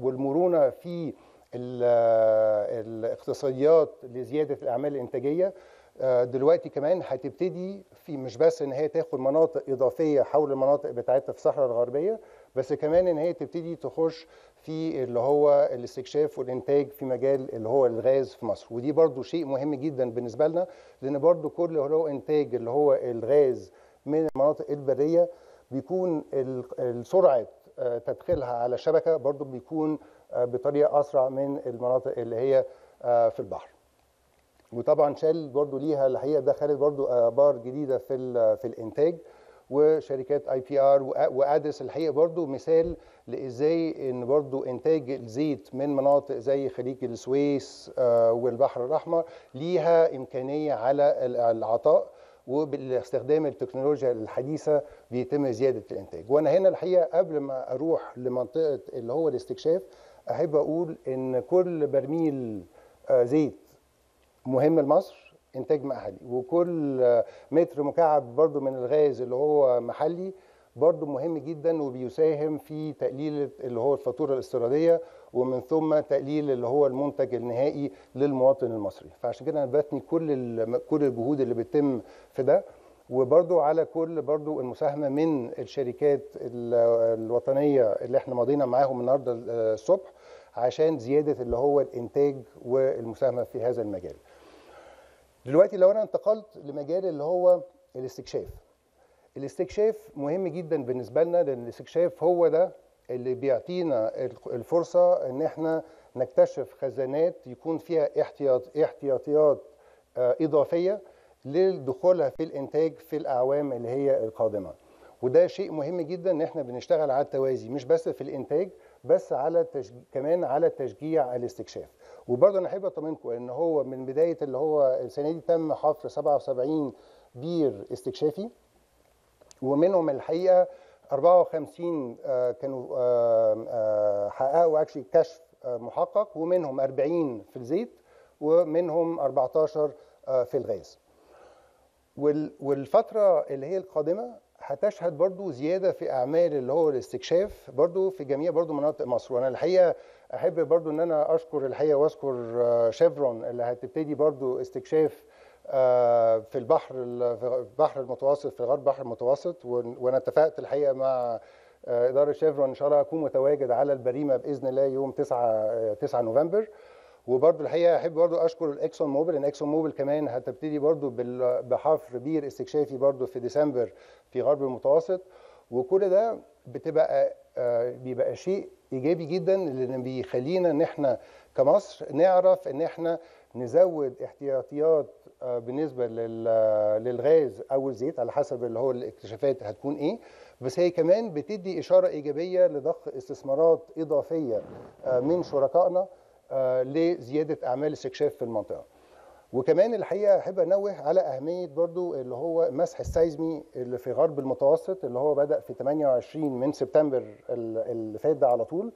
والمرونة في الاقتصاديات لزيادة الأعمال الإنتاجية. دلوقتي كمان هتبتدي في مش بس ان هي تاخد مناطق اضافيه حول المناطق بتاعتها في الصحراء الغربيه، بس كمان ان هي تبتدي تخش في اللي هو الاستكشاف والانتاج في مجال اللي هو الغاز في مصر، ودي برضو شيء مهم جدا بالنسبه لنا، لان برضو كل اللي هو انتاج اللي هو الغاز من المناطق البريه بيكون سرعه تدخلها على الشبكه برضو بيكون بطريقه اسرع من المناطق اللي هي في البحر. وطبعا شال برضو ليها الحقيقه دخلت برضو ابار جديده في الانتاج، وشركات اي بي ار وادس الحقيقه برضو مثال لازاي ان برضو انتاج الزيت من مناطق زي خليج السويس والبحر الاحمر ليها امكانيه على العطاء، وباستخدام التكنولوجيا الحديثه بيتم زياده الانتاج. وانا هنا الحقيقه قبل ما اروح لمنطقه اللي هو الاستكشاف احب اقول ان كل برميل زيت مهم لمصر انتاج محلي، وكل متر مكعب برضو من الغاز اللي هو محلي برضو مهم جدا وبيساهم في تقليل اللي هو الفاتوره الاستيراديه، ومن ثم تقليل اللي هو المنتج النهائي للمواطن المصري. فعشان كده انا بثني كل الجهود اللي بتتم في ده، وبرضو على كل برضو المساهمه من الشركات الوطنيه اللي احنا ماضينا معاهم النهارده الصبح عشان زياده اللي هو الانتاج والمساهمه في هذا المجال. دلوقتي لو انا انتقلت لمجال اللي هو الاستكشاف. الاستكشاف مهم جدا بالنسبه لنا، لان الاستكشاف هو ده اللي بيعطينا الفرصه ان احنا نكتشف خزانات يكون فيها احتياطيات اضافيه لدخولها في الانتاج في الاعوام اللي هي القادمه. وده شيء مهم جدا ان احنا بنشتغل على التوازي مش بس في الانتاج، بس على كمان على تشجيع الاستكشاف. وبرضه انا احب اطمنكم ان هو من بدايه اللي هو السنه دي تم حفر 77 بير استكشافي، ومنهم الحقيقه 54 كانوا حققوا اكشلي كشف محقق، ومنهم 40 في الزيت ومنهم 14 في الغاز. والفتره اللي هي القادمه هتشهد برضو زيادة في أعمال اللي هو الاستكشاف برضو في جميع برضو مناطق مصر. وأنا الحقيقة أحب برضو أن أنا أشكر الحقيقة وأشكر شيفرون اللي هتبتدي برضو استكشاف في البحر المتوسط في غرب البحر المتوسط، وأنا اتفقت الحقيقة مع إدارة شيفرون إن شاء الله أكون متواجد على البريمة بإذن الله يوم 9 نوفمبر. وبرضو الحقيقه احب برضو اشكر الاكسون موبل، ان اكسون موبل كمان هتبتدي برضو بحفر بير استكشافي برضو في ديسمبر في غرب المتوسط. وكل ده بيبقى شيء ايجابي جدا، لان بيخلينا ان احنا كمصر نعرف ان احنا نزود احتياطيات بالنسبه للغاز او الزيت على حسب اللي هو الاكتشافات هتكون ايه، بس هي كمان بتدي اشاره ايجابيه لضخ استثمارات اضافيه من شركائنا لزياده اعمال الاستكشاف في المنطقه. وكمان الحقيقه احب انوه على اهميه برضو اللي هو مسح السيزمي اللي في غرب المتوسط اللي هو بدا في 28 من سبتمبر اللي فات ده على طول.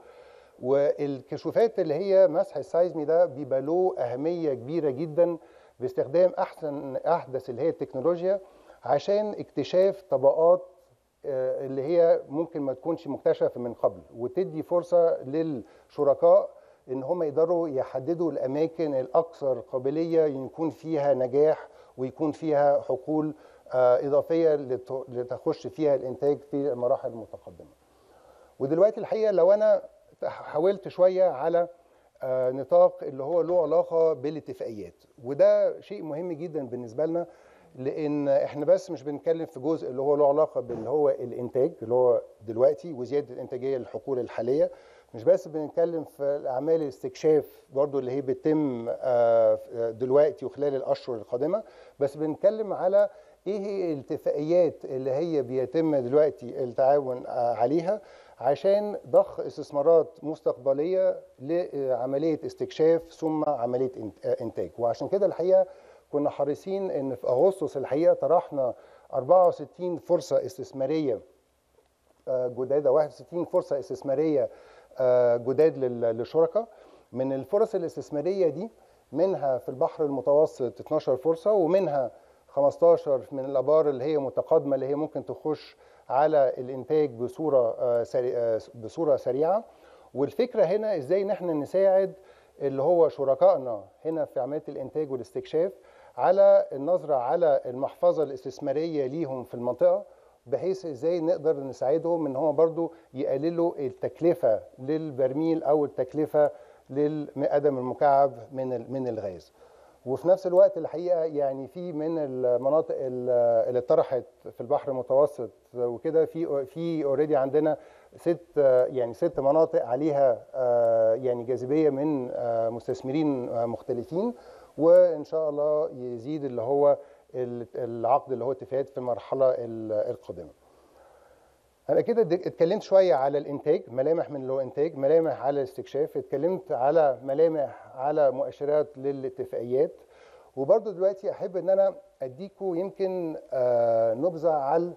والكشوفات اللي هي مسح السيزمي ده بيبقى له اهميه كبيره جدا باستخدام احدث اللي هي التكنولوجيا عشان اكتشاف طبقات اللي هي ممكن ما تكونش مكتشفه من قبل، وتدي فرصه للشركاء ان هم يقدروا يحددوا الاماكن الاكثر قابليه يكون فيها نجاح ويكون فيها حقول اضافيه لتخش فيها الانتاج في المراحل المتقدمه. ودلوقتي الحقيقه لو انا حاولت شويه على نطاق اللي هو له علاقه بالاتفاقيات، وده شيء مهم جدا بالنسبه لنا، لان احنا بس مش بنتكلم في جزء اللي هو له علاقه باللي هو الانتاج اللي هو دلوقتي وزياده الانتاجيه للحقول الحاليه، مش بس بنتكلم في اعمال الاستكشاف برضو اللي هي بتتم دلوقتي وخلال الاشهر القادمه، بس بنتكلم على ايه هي الاتفاقيات اللي هي بيتم دلوقتي التعاون عليها عشان ضخ استثمارات مستقبليه لعمليه استكشاف ثم عمليه انتاج. وعشان كده الحقيقه كنا حريصين ان في اغسطس الحقيقه طرحنا 64 فرصه استثماريه جداده، 61 فرصه استثماريه جداد للشركاء. من الفرص الاستثماريه دي منها في البحر المتوسط 12 فرصه، ومنها 15 من الابار اللي هي متقدمه اللي هي ممكن تخش على الانتاج بصوره سريعه. والفكره هنا ازاي ان احنا نساعد اللي هو شركائنا هنا في عمليه الانتاج والاستكشاف على النظره على المحفظه الاستثماريه ليهم في المنطقه، بحيث ازاي نقدر نساعدهم ان هم برضو يقللوا التكلفه للبرميل او التكلفه للقدم المكعب من الغاز. وفي نفس الوقت الحقيقه يعني في من المناطق اللي اتطرحت في البحر المتوسط وكده في اوريدي عندنا ست مناطق عليها يعني جاذبيه من مستثمرين مختلفين، وان شاء الله يزيد اللي هو العقد اللي هو اتفاقات في المرحله القادمه. انا كده اتكلمت شويه على الانتاج، ملامح من اللي هو انتاج، ملامح على الاستكشاف، اتكلمت على ملامح على مؤشرات للاتفاقيات. وبرضو دلوقتي احب ان انا اديكم يمكن نبذه على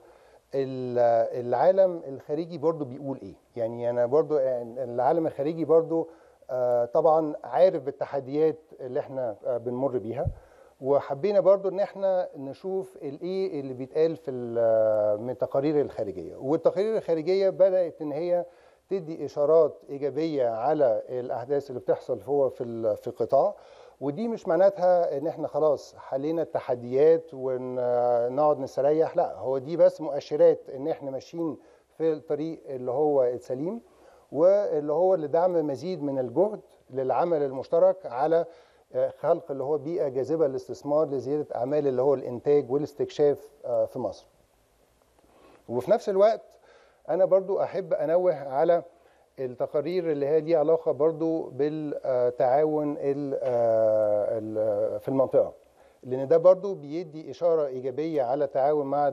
العالم الخارجي برضو بيقول ايه. يعني انا برضو العالم الخارجي برضو طبعا عارف بالتحديات اللي احنا بنمر بيها، وحبينا برضو ان احنا نشوف الايه اللي بيتقال في من التقارير الخارجيه. والتقارير الخارجيه بدات ان هي تدي اشارات ايجابيه على الاحداث اللي بتحصل هو في القطاع، ودي مش معناتها ان احنا خلاص حلينا التحديات ونقعد نستريح، لا هو دي بس مؤشرات ان احنا ماشيين في الطريق اللي هو السليم، واللي هو لدعم مزيد من الجهد للعمل المشترك على خلق اللي هو بيئة جاذبة للاستثمار لزيادة أعمال اللي هو الإنتاج والاستكشاف في مصر. وفي نفس الوقت أنا برضو أحب أنوه على التقارير اللي هي ليها علاقة برضو بالتعاون في المنطقة، لأن ده برضو بيدي إشارة إيجابية على التعاون مع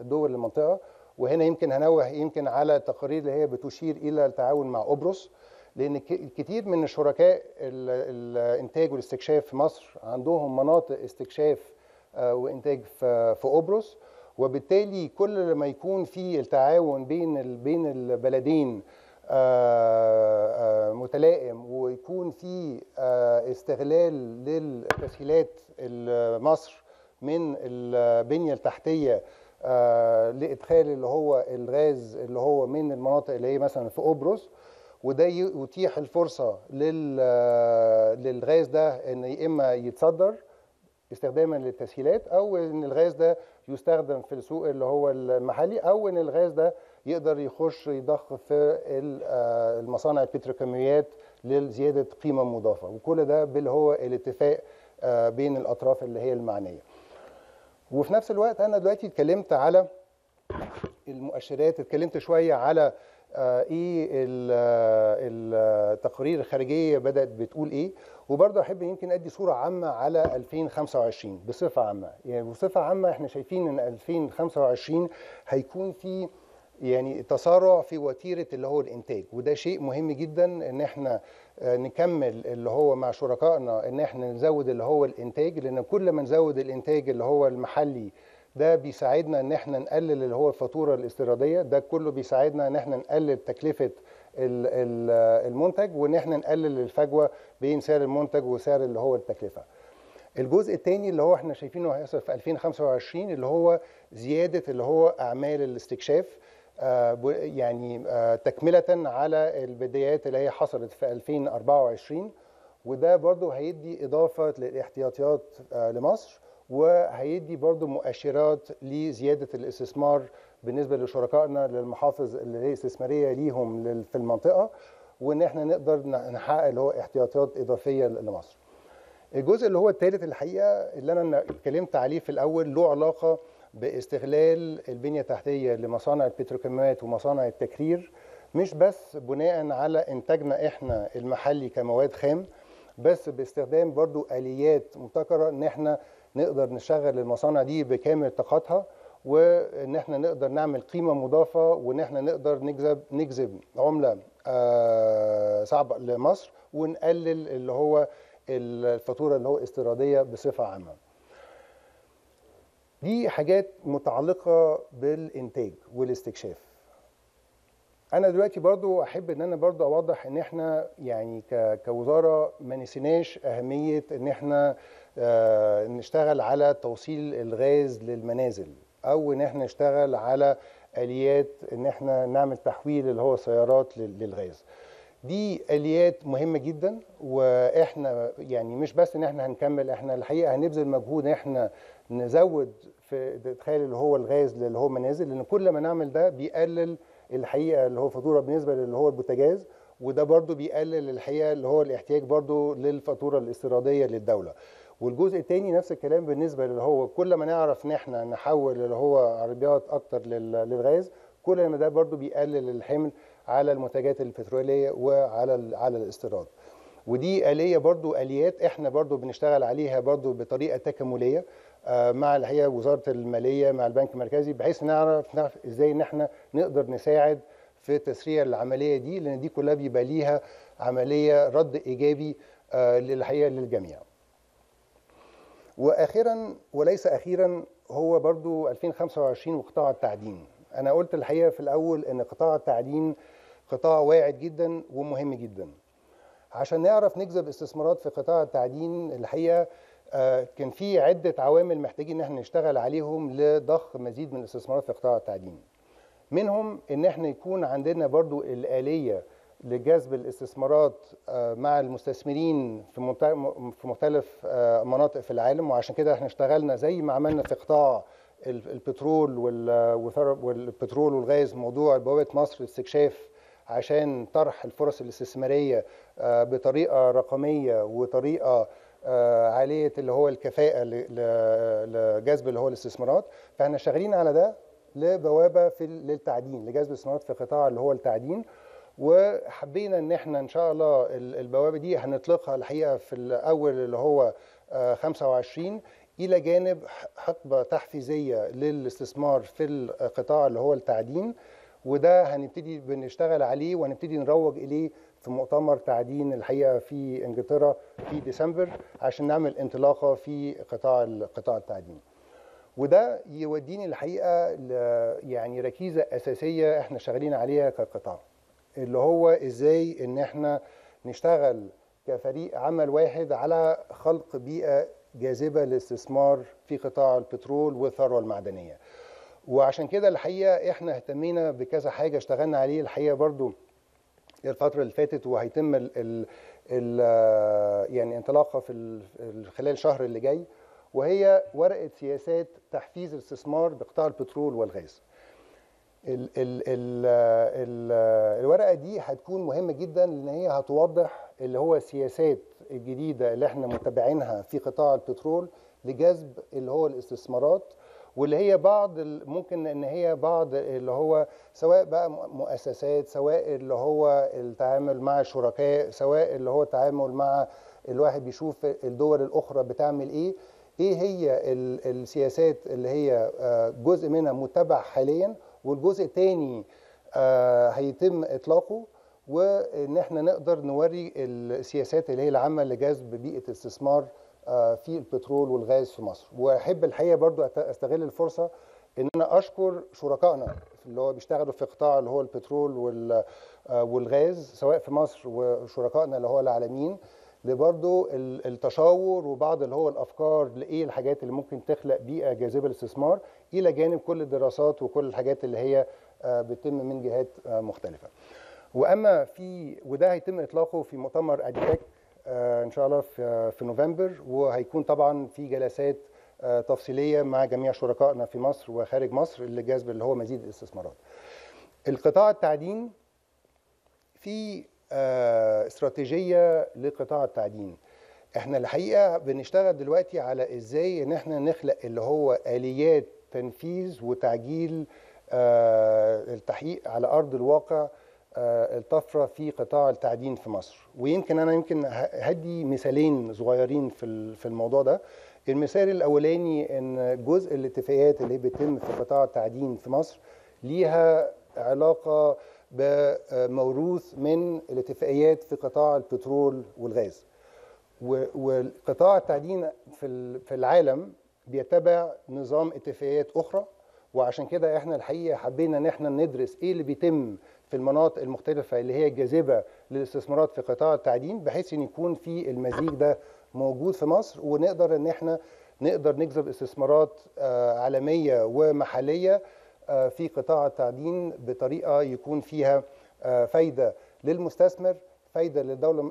دول المنطقة. وهنا يمكن هنوه يمكن على التقارير اللي هي بتشير إلى التعاون مع قبرص، لأن كتير من الشركاء الإنتاج والاستكشاف في مصر عندهم مناطق استكشاف وإنتاج في قبرص، وبالتالي كل ما يكون في التعاون بين البلدين متلائم، ويكون في استغلال للتسهيلات مصر من البنية التحتية لإدخال اللي هو الغاز اللي هو من المناطق اللي هي مثلا في قبرص، وده يتيح الفرصه للغاز ده ان يا اما يتصدر استخداما للتسهيلات، او ان الغاز ده يستخدم في السوق اللي هو المحلي، او ان الغاز ده يقدر يخش يضخ في المصانع البتروكيماويات لزياده قيمه مضافه. وكل ده باللي هو الاتفاق بين الاطراف اللي هي المعنيه. وفي نفس الوقت انا دلوقتي اتكلمت على المؤشرات، اتكلمت شويه على ايه التقارير الخارجيه بدات بتقول ايه. وبرضه احب يمكن ادي صوره عامه على 2025 بصفه عامه. يعني بصفه عامه احنا شايفين ان 2025 هيكون في يعني تسارع في وتيره اللي هو الانتاج، وده شيء مهم جدا ان احنا نكمل اللي هو مع شركائنا ان احنا نزود اللي هو الانتاج، لان كل ما نزود الانتاج اللي هو المحلي ده بيساعدنا ان احنا نقلل اللي هو الفاتوره الاستيراديه، ده كله بيساعدنا ان احنا نقلل تكلفه المنتج، وان احنا نقلل الفجوه بين سعر المنتج وسعر اللي هو التكلفه. الجزء الثاني اللي هو احنا شايفينه هيحصل في 2025 اللي هو زياده اللي هو اعمال الاستكشاف، يعني تكمله على البدايات اللي هي حصلت في 2024، وده برضو هيدي اضافه للاحتياطيات لمصر، وهيدي برضو مؤشرات لزيادة الاستثمار بالنسبة لشركائنا للمحافظ اللي هي استثمارية ليهم في المنطقة، وان احنا نقدر نحقق اللي هو احتياطيات اضافية لمصر. الجزء اللي هو الثالث الحقيقه اللي انا اتكلمت عليه في الاول له علاقه باستغلال البنيه التحتيه لمصانع البتروكيماويات ومصانع التكرير، مش بس بناء على انتاجنا احنا المحلي كمواد خام، بس باستخدام برضو اليات مبتكره ان احنا نقدر نشغل المصانع دي بكامل طاقتها، وان احنا نقدر نعمل قيمه مضافه، وان احنا نقدر نجذب عمله صعبه لمصر، ونقلل اللي هو الفاتوره اللي هو استيراديه بصفه عامه. دي حاجات متعلقه بالانتاج والاستكشاف. انا دلوقتي برضو احب ان انا برضو اوضح ان احنا يعني كوزاره ما نسيناش اهميه ان احنا نشتغل على توصيل الغاز للمنازل، او ان احنا نشتغل على اليات ان احنا نعمل تحويل اللي هو سيارات للغاز. دي اليات مهمه جدا، واحنا يعني مش بس ان احنا هنكمل، احنا الحقيقه هنبذل مجهود ان احنا نزود في ادخال اللي هو الغاز اللي هو منازل، لان كل ما نعمل ده بيقلل الحقيقه اللي هو فاتوره بالنسبه اللي هو البوتاجاز، وده برضو بيقلل الحقيقه اللي هو الاحتياج برضو للفاتوره الاستيراديه للدوله. والجزء الثاني نفس الكلام بالنسبه اللي هو كل ما نعرف ان احنا نحول اللي هو عربيات اكتر للغاز، كل ما ده برضو بيقلل الحمل على المنتجات البتروليه وعلى الاستيراد. ودي آلية برضو آليات احنا برضو بنشتغل عليها برضو بطريقه تكامليه مع اللي هي وزاره الماليه مع البنك المركزي، بحيث نعرف ازاي ان احنا نقدر نساعد في تسريع العمليه دي، لان دي كلها بيبقى ليها عمليه رد ايجابي للحقيقه للجميع. واخيرا وليس اخيرا هو برضو 2025 وقطاع التعدين. انا قلت الحقيقه في الاول ان قطاع التعدين قطاع واعد جدا ومهم جدا. عشان نعرف نجذب استثمارات في قطاع التعدين الحقيقه كان في عده عوامل محتاجين ان احنا نشتغل عليهم لضخ مزيد من الاستثمارات في قطاع التعدين. منهم ان احنا يكون عندنا برضو الآلية لجذب الاستثمارات مع المستثمرين في مختلف مناطق في العالم، وعشان كده احنا اشتغلنا زي ما عملنا في قطاع البترول والبترول والغاز موضوع بوابة مصر للتكشاف عشان طرح الفرص الاستثمارية بطريقة رقمية وطريقة عالية اللي هو الكفاءة لجذب اللي هو الاستثمارات. فاحنا شغالين على ده لبوابة للتعدين لجذب الاستثمارات في قطاع اللي هو التعدين، وحبينا ان احنا ان شاء الله البوابة دي هنطلقها الحقيقة في الاول اللي هو 25 الى جانب حقبة تحفيزية للاستثمار في القطاع اللي هو التعدين، وده هنبتدي بنشتغل عليه وهنبتدي نروج اليه في مؤتمر تعدين الحقيقة في انجلترا في ديسمبر عشان نعمل انطلاقة في قطاع التعدين. وده يوديني الحقيقة يعني ركيزة أساسية احنا شغالين عليها كقطاع، اللي هو ازاي ان احنا نشتغل كفريق عمل واحد على خلق بيئة جاذبة للاستثمار في قطاع البترول والثروة المعدنية. وعشان كده الحقيقة احنا اهتمينا بكذا حاجة اشتغلنا عليه الحقيقة برضو الفترة اللي فاتت، وهيتم يعني انطلاقها في خلال الشهر اللي جاي، وهي ورقة سياسات تحفيز الاستثمار بقطاع البترول والغاز. الورقة دي هتكون مهمة جدا، لأن هي هتوضح اللي هو السياسات الجديدة اللي احنا متابعينها في قطاع البترول لجذب اللي هو الاستثمارات، واللي هي بعض ممكن ان هي بعض اللي هو سواء بقى مؤسسات، سواء اللي هو التعامل مع شركاء، سواء اللي هو التعامل مع الواحد بيشوف الدول الاخرى بتعمل ايه هي السياسات اللي هي جزء منها متبع حاليا، والجزء الثاني هيتم اطلاقه، وان احنا نقدر نوري السياسات اللي هي العامه لجذب بيئه الاستثمار في البترول والغاز في مصر. واحب الحقيقه برضو استغل الفرصه ان انا اشكر شركائنا اللي هو بيشتغلوا في قطاع اللي هو البترول والغاز سواء في مصر وشركائنا اللي هو العالميين، لبرضو التشاور وبعض اللي هو الافكار لايه الحاجات اللي ممكن تخلق بيئه جاذبه للاستثمار، الى جانب كل الدراسات وكل الحاجات اللي هي بتتم من جهات مختلفه. واما وده هيتم اطلاقه في مؤتمر اديباك ان شاء الله في نوفمبر، وهيكون طبعا في جلسات تفصيليه مع جميع شركائنا في مصر وخارج مصر لجذب اللي هو مزيد الاستثمارات. القطاع التعدين في استراتيجيه لقطاع التعدين احنا الحقيقه بنشتغل دلوقتي على ازاي ان احنا نخلق اللي هو اليات تنفيذ وتعجيل التحقيق على ارض الواقع الطفره في قطاع التعدين في مصر. ويمكن انا هدي مثالين صغيرين في الموضوع ده. المثال الاولاني ان جزء الاتفاقيات اللي بتتم في قطاع التعدين في مصر ليها علاقه بموروث من الاتفاقيات في قطاع البترول والغاز. وقطاع التعدين في العالم بيتبع نظام اتفاقيات اخرى، وعشان كده احنا الحقيقه حبينا ان احنا ندرس ايه اللي بيتم في المناطق المختلفه اللي هي جاذبه للاستثمارات في قطاع التعدين، بحيث ان يكون في المزيج ده موجود في مصر، ونقدر ان احنا نجذب استثمارات عالميه ومحليه في قطاع التعدين بطريقه يكون فيها فايده للمستثمر، فايده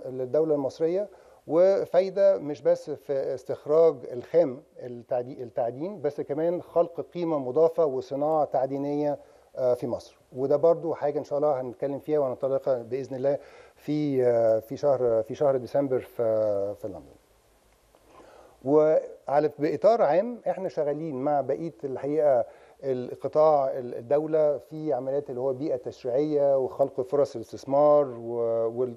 للدوله المصريه، وفايده مش بس في استخراج الخام التعدين بس كمان خلق قيمه مضافه وصناعه تعدينيه في مصر. وده برضو حاجه ان شاء الله هنتكلم فيها وهنطلقها باذن الله في شهر ديسمبر في لندن. وعلى باطار عام احنا شغالين مع بقيه الحقيقه القطاع الدوله في عمليات اللي هو بيئه تشريعيه وخلق فرص الاستثمار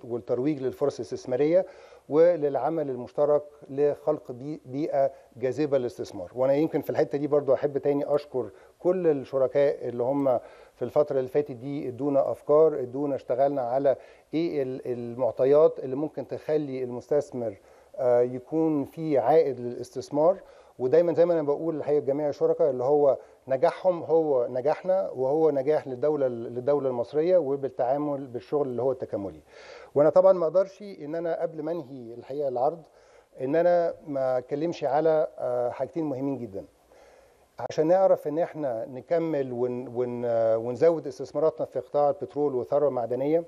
والترويج للفرص الاستثماريه وللعمل المشترك لخلق بيئه جاذبه للاستثمار. وانا يمكن في الحته دي برضو احب تاني اشكر كل الشركاء اللي هم في الفتره اللي فاتت دي ادونا افكار، اشتغلنا على ايه المعطيات اللي ممكن تخلي المستثمر يكون في عائد للاستثمار. ودايما زي ما انا بقول الحقيقه لجميع الشركاء اللي هو نجاحهم هو نجاحنا، وهو نجاح للدوله المصريه وبالتعامل بالشغل اللي هو التكاملي. وانا طبعا ما اقدرش ان انا قبل ما انهي الحقيقه العرض ان انا ما اتكلمش على حاجتين مهمين جدا عشان نعرف ان احنا نكمل ونزود استثماراتنا في قطاع البترول والثروه المعدنيه.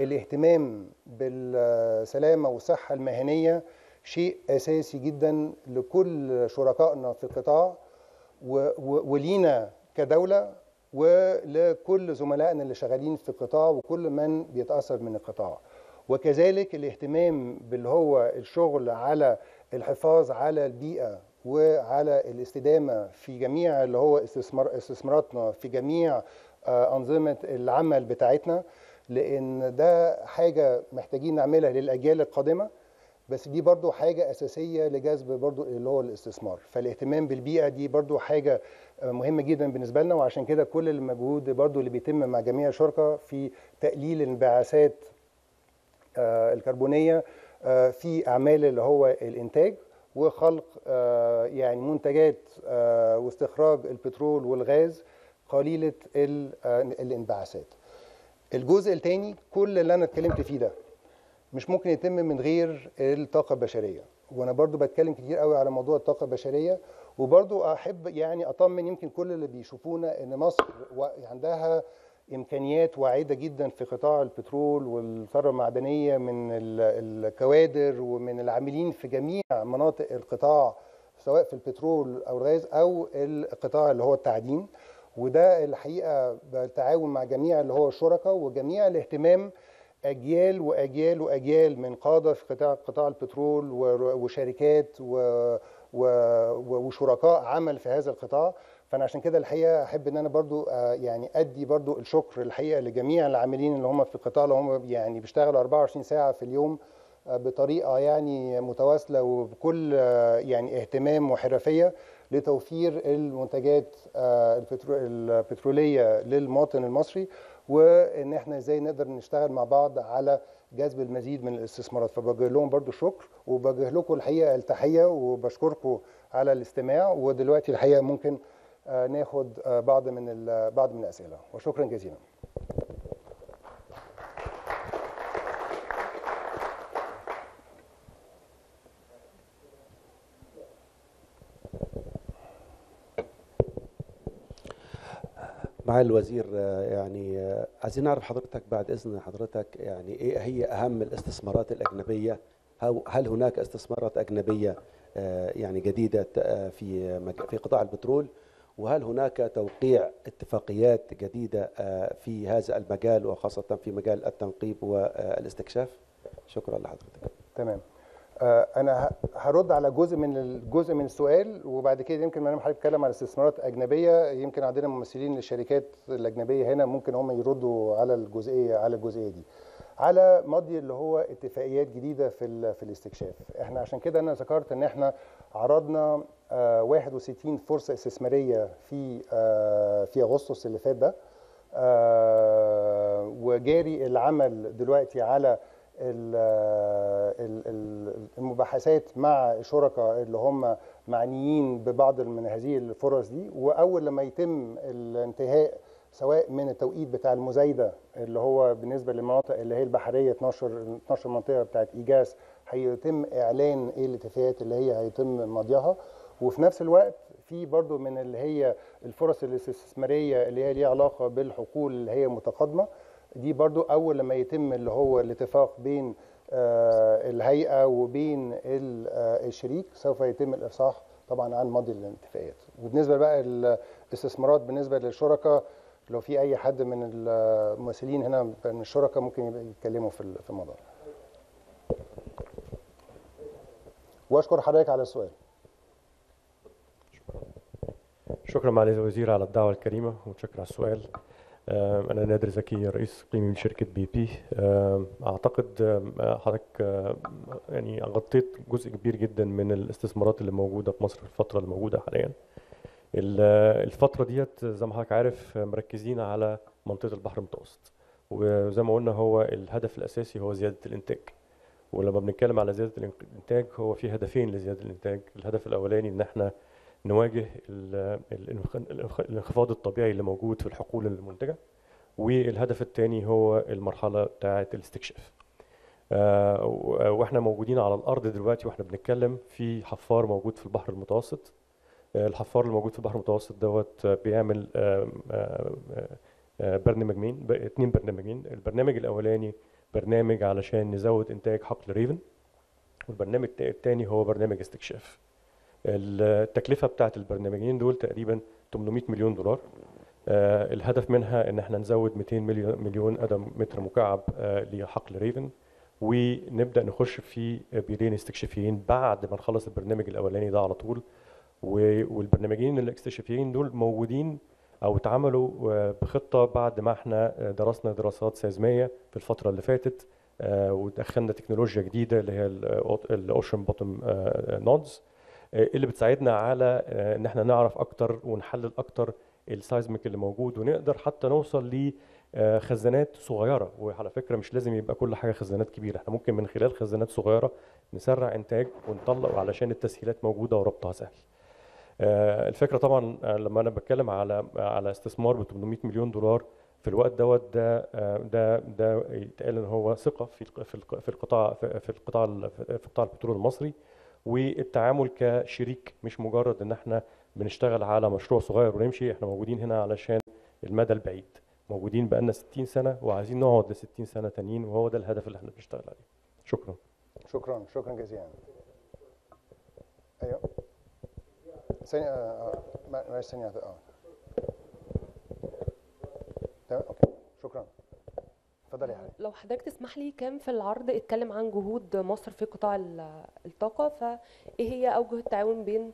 الاهتمام بالسلامه والصحه المهنيه شيء اساسي جدا لكل شركائنا في القطاع ولينا كدوله ولكل زملائنا اللي شغالين في القطاع وكل من بيتاثر من القطاع. وكذلك الاهتمام باللي هو الشغل على الحفاظ على البيئه وعلى الاستدامه في جميع اللي هو استثماراتنا في جميع انظمه العمل بتاعتنا، لان ده حاجه محتاجين نعملها للاجيال القادمه، بس دي برضو حاجة أساسية لجذب برضو اللي هو الاستثمار. فالاهتمام بالبيئة دي برضو حاجة مهمة جدا بالنسبة لنا، وعشان كده كل المجهود برضو اللي بيتم مع جميع الشركاء في تقليل الانبعاثات الكربونية في أعمال اللي هو الإنتاج وخلق يعني منتجات واستخراج البترول والغاز قليلة الانبعاثات. الجزء الثاني كل اللي أنا اتكلمت فيه ده مش ممكن يتم من غير الطاقة البشرية، وانا برضو بتكلم كتير قوي على موضوع الطاقة البشرية. وبرضو احب يعني اطمن يمكن كل اللي بيشوفونا ان مصر عندها امكانيات واعدة جدا في قطاع البترول والثروة المعدنية من الكوادر ومن العاملين في جميع مناطق القطاع سواء في البترول او الغاز او القطاع اللي هو التعدين. وده الحقيقة بالتعاون مع جميع اللي هو الشركاء وجميع الاهتمام أجيال وأجيال وأجيال من قادة في قطاع البترول وشركات وشركاء عمل في هذا القطاع. فأنا عشان كده الحقيقة أحب إن أنا برضو يعني أدي برضو الشكر الحقيقة لجميع العاملين اللي هم في القطاع اللي هم يعني بيشتغلوا 24 ساعة في اليوم بطريقة يعني متواصلة وبكل يعني اهتمام وحرفية لتوفير المنتجات البترولية للمواطن المصري، وان احنا ازاي نقدر نشتغل مع بعض على جذب المزيد من الاستثمارات. فبوجه لهم برضو الشكر وبوجه لكم الحقيقه التحيه وبشكركم على الاستماع. ودلوقتي الحقيقه ممكن ناخد بعض من الاسئله، وشكرا جزيلا. معالي الوزير، يعني عايزين نعرف حضرتك بعد اذن حضرتك يعني ايه هي اهم الاستثمارات الاجنبيه؟ هل هناك استثمارات اجنبيه يعني جديده في قطاع البترول؟ وهل هناك توقيع اتفاقيات جديده في هذا المجال وخاصه في مجال التنقيب والاستكشاف؟ شكرا لحضرتك. تمام. انا هرد على جزء من السؤال، وبعد كده يمكن ما حضرتك اتكلم على استثمارات اجنبيه، يمكن عندنا ممثلين للشركات الاجنبيه هنا ممكن هم يردوا على الجزئيه دي. على ماضي اللي هو اتفاقيات جديده في الاستكشاف، احنا عشان كده انا ذكرت ان احنا عرضنا 61 فرصه استثماريه في اغسطس اللي فات ده، وجاري العمل دلوقتي على المباحثات مع الشركاء اللي هم معنيين ببعض من هذه الفرص دي، واول لما يتم الانتهاء سواء من التوقيت بتاع المزايده اللي هو بالنسبه للمناطق اللي هي البحريه 12 منطقه بتاعت ايجاس، هيتم اعلان ايه الاتفاقيات اللي هي هيتم ماضيها. وفي نفس الوقت في برضو من اللي هي الفرص الاستثماريه اللي هي ليها علاقه بالحقول اللي هي متقدمه دي، برضو اول لما يتم اللي هو الاتفاق بين الهيئه وبين الشريك سوف يتم الافصاح طبعا عن ماضي الاتفاقيات. وبالنسبه بقى الاستثمارات بالنسبه للشركاء، لو في اي حد من الممثلين هنا من الشركاء ممكن يتكلموا في الموضوع. واشكر حضرتك على السؤال. شكرا معالي الوزير على الدعوه الكريمه وشكرا على السؤال. أنا نادر زكي رئيس إقليمي لشركة بي بي. أعتقد حضرتك يعني غطيت جزء كبير جدا من الاستثمارات اللي موجودة في مصر في الفترة اللي موجودة حاليا. الفترة ديت زي ما حضرتك عارف مركزين على منطقة البحر المتوسط، وزي ما قلنا هو الهدف الأساسي هو زيادة الإنتاج. ولما بنتكلم على زيادة الإنتاج هو في هدفين لزيادة الإنتاج. الهدف الأولاني إن احنا نواجه الانخفاض الطبيعي اللي موجود في الحقول المنتجه، والهدف الثاني هو المرحله بتاعه الاستكشاف. واحنا موجودين على الارض دلوقتي واحنا بنتكلم في حفار موجود في البحر المتوسط. الحفار اللي موجود في البحر المتوسط دوت بيعمل اثنين برنامجين. البرنامج الاولاني برنامج علشان نزود انتاج حقل ريفن، والبرنامج الثاني هو برنامج استكشاف. التكلفة بتاعت البرنامجين دول تقريبا 800 مليون دولار. الهدف منها ان احنا نزود 200 مليون متر مكعب لحقل ريفن، ونبدأ نخش في بيرين استكشافيين بعد ما نخلص البرنامج الاولاني ده على طول. والبرنامجين الاستكشافيين دول موجودين او اتعملوا بخطة بعد ما احنا درسنا دراسات سيزمية في الفترة اللي فاتت، ودخلنا تكنولوجيا جديدة اللي هي الاوشن بوتوم نودز اللي بتساعدنا على ان احنا نعرف اكتر ونحلل اكتر السايزميك اللي موجود، ونقدر حتى نوصل لخزانات صغيره. وعلى فكره مش لازم يبقى كل حاجه خزانات كبيره، احنا ممكن من خلال خزانات صغيره نسرع انتاج ونطلع، علشان التسهيلات موجوده وربطها سهل. الفكره طبعا لما انا بتكلم على استثمار ب 800 مليون دولار في الوقت دوت، ده يتقال ان هو ثقه في قطاع البترول المصري، والتعامل كشريك مش مجرد ان احنا بنشتغل على مشروع صغير ونمشي. احنا موجودين هنا علشان المدى البعيد، موجودين بقالنا 60 سنه وعايزين نقعد ل 60 سنه تانيين، وهو ده الهدف اللي احنا بنشتغل عليه. شكرا. شكرا شكرا جزيلا. ايوه ثانيه معلش ثانيه تمام اوكي شكرا. لو حضرتك تسمح لي، كان في العرض اتكلم عن جهود مصر في قطاع الطاقة، فايه هي اوجه التعاون بين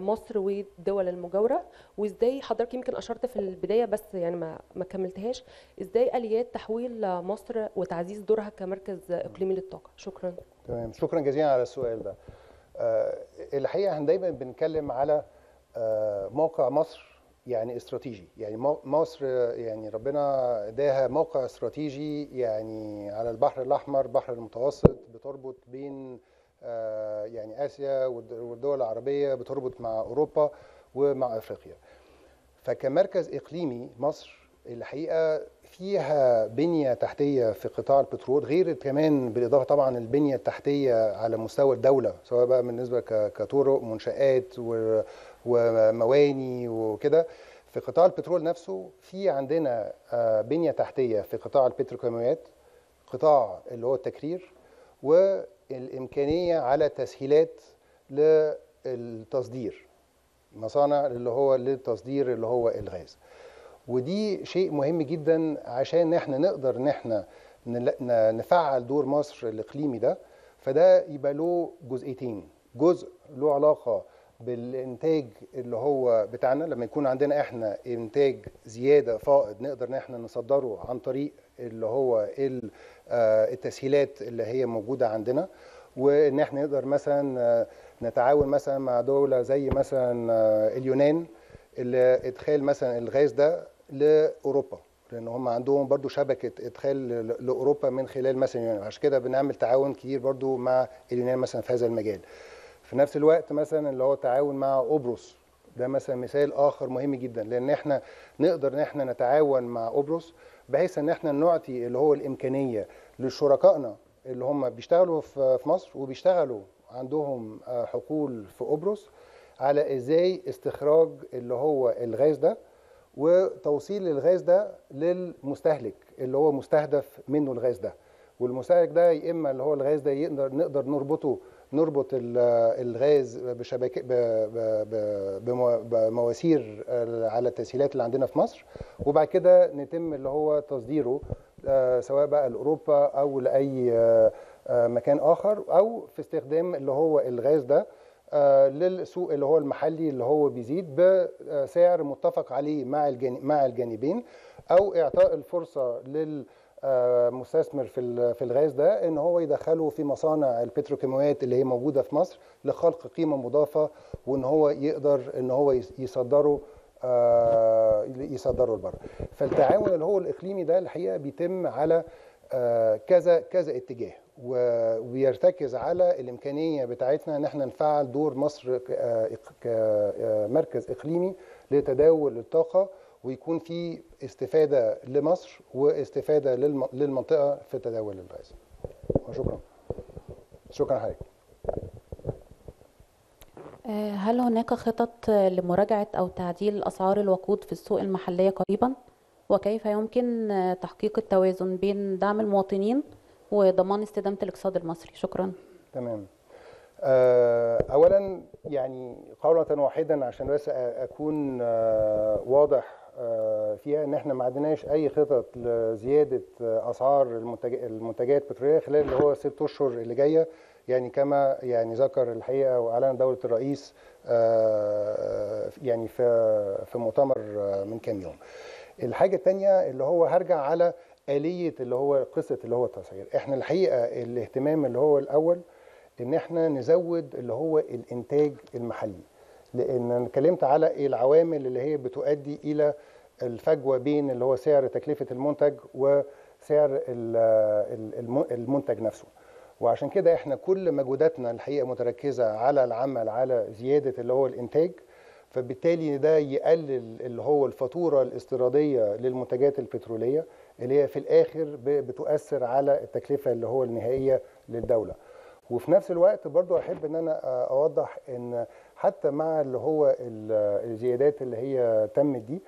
مصر والدول المجاورة، وازاي حضرتك يمكن اشرت في البداية بس يعني ما كملتهاش، ازاي اليات تحويل مصر وتعزيز دورها كمركز اقليمي للطاقة؟ شكرا. تمام شكرا جزيلا على السؤال ده. الحقيقة احنا دايما بنتكلم على موقع مصر يعني استراتيجي، يعني مصر يعني ربنا اداها موقع استراتيجي يعني على البحر الاحمر، البحر المتوسط، بتربط بين يعني اسيا والدول العربيه، بتربط مع اوروبا ومع افريقيا. فكمركز اقليمي مصر الحقيقه فيها بنيه تحتيه في قطاع البترول، غير كمان بالاضافه طبعا البنيه التحتيه على مستوى الدوله، سواء بقى بالنسبه كطرق، منشآت ومواني وكده. في قطاع البترول نفسه في عندنا بنية تحتية في قطاع البتروكيماويات، قطاع اللي هو التكرير، والإمكانية على تسهيلات للتصدير، مصانع اللي هو للتصدير اللي هو الغاز. ودي شيء مهم جدا عشان احنا نقدر ان احنا نفعل دور مصر الإقليمي ده، فده يبقى له جزئيتين، جزء له علاقه بالانتاج اللي هو بتاعنا، لما يكون عندنا احنا انتاج زياده فائض نقدر ان احنا نصدره عن طريق اللي هو التسهيلات اللي هي موجوده عندنا، وان احنا نقدر مثلا نتعاون مثلا مع دوله زي مثلا اليونان لادخال مثلا الغاز ده لاوروبا، لان هم عندهم برضو شبكه ادخال لاوروبا من خلال مثلا اليونان، عشان كده بنعمل تعاون كبير برضو مع اليونان مثلا في هذا المجال. في نفس الوقت مثلا اللي هو التعاون مع قبرص ده مثلا مثال اخر مهم جدا، لان احنا نقدر ان احنا نتعاون مع قبرص بحيث ان احنا نعطي اللي هو الامكانيه لشركائنا اللي هم بيشتغلوا في مصر وبيشتغلوا عندهم حقول في قبرص على ازاي استخراج اللي هو الغاز ده وتوصيل الغاز ده للمستهلك اللي هو مستهدف منه الغاز ده، والمستهلك ده يا اما اللي هو الغاز ده نقدر نربط الغاز بشبكه بمواسير على التسهيلات اللي عندنا في مصر، وبعد كده نتم اللي هو تصديره سواء بقى لاوروبا او لاي مكان اخر، او في استخدام اللي هو الغاز ده للسوق اللي هو المحلي اللي هو بيزيد بسعر متفق عليه مع الجانبين، او اعطاء الفرصه مستثمر في الغاز ده ان هو يدخله في مصانع البتروكيماويات اللي هي موجوده في مصر لخلق قيمه مضافه، وان هو يقدر ان هو يصدره لبره. فالتعاون اللي هو الاقليمي ده الحقيقه بيتم على كذا كذا اتجاه، وبيرتكز على الامكانيه بتاعتنا ان احنا نفعل دور مصر كمركز اقليمي لتداول الطاقه، ويكون في استفادة لمصر واستفادة للمنطقة في تداول الغاز. شكرا. شكرا حضرتك. هل هناك خطط لمراجعة أو تعديل أسعار الوقود في السوق المحلية قريبا؟ وكيف يمكن تحقيق التوازن بين دعم المواطنين وضمان استدامة الاقتصاد المصري؟ شكرا. تمام. أولا يعني قولة واحدا عشان بس أكون واضح فيها، ان احنا ما عندناش اي خطط لزياده اسعار المنتجات البتروليه خلال اللي هو الست اشهر اللي جايه، يعني كما يعني ذكر الحقيقه واعلن دوله الرئيس يعني في مؤتمر من كام يوم. الحاجه الثانيه اللي هو هرجع على آلية اللي هو قصه اللي هو التسعير، احنا الحقيقه الاهتمام اللي هو الاول ان احنا نزود اللي هو الانتاج المحلي، لان انا اتكلمت على العوامل اللي هي بتؤدي الى الفجوه بين اللي هو سعر تكلفه المنتج وسعر المنتج نفسه، وعشان كده احنا كل مجهوداتنا الحقيقه متركزه على العمل على زياده اللي هو الانتاج، فبالتالي ده يقلل اللي هو الفاتوره الاستيراديه للمنتجات البتروليه اللي هي في الاخر بتؤثر على التكلفه اللي هو النهائيه للدوله. وفي نفس الوقت برضو احب ان انا اوضح ان حتى مع اللي هو الزيادات اللي هي تمت دي،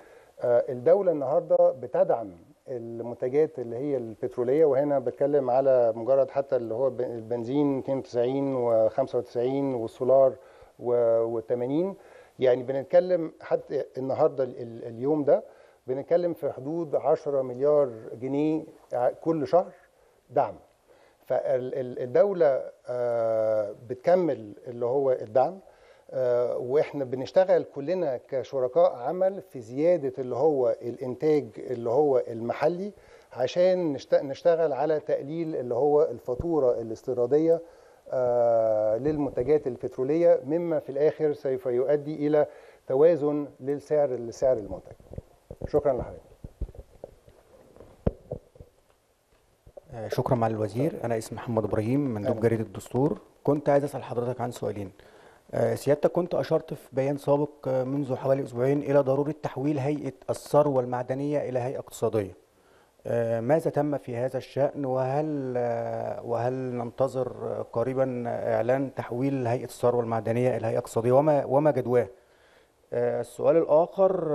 الدولة النهاردة بتدعم المنتجات اللي هي البترولية، وهنا بتكلم على مجرد حتى اللي هو البنزين 92 و95 والسولار و80، يعني بنتكلم حتى النهاردة اليوم ده بنتكلم في حدود 10 مليار جنيه كل شهر دعم، فالدولة بتكمل اللي هو الدعم، واحنا بنشتغل كلنا كشركاء عمل في زيادة اللي هو الانتاج اللي هو المحلي عشان نشتغل على تقليل اللي هو الفاتورة الاستيرادية للمنتجات البترولية، مما في الاخر سوف يؤدي الى توازن لسعر المنتج. شكرا لحضرتك. شكرا معالي الوزير. انا اسمي محمد ابراهيم مندوب جريدة الدستور، كنت عايز اسال حضرتك عن سؤالين. سيادتك كنت أشرت في بيان سابق منذ حوالي أسبوعين إلى ضرورة تحويل هيئة الثروة المعدنية إلى هيئة اقتصادية، ماذا تم في هذا الشأن؟ وهل ننتظر قريبا إعلان تحويل هيئة الثروة المعدنية إلى هيئة اقتصادية وما جدواه؟ السؤال الآخر،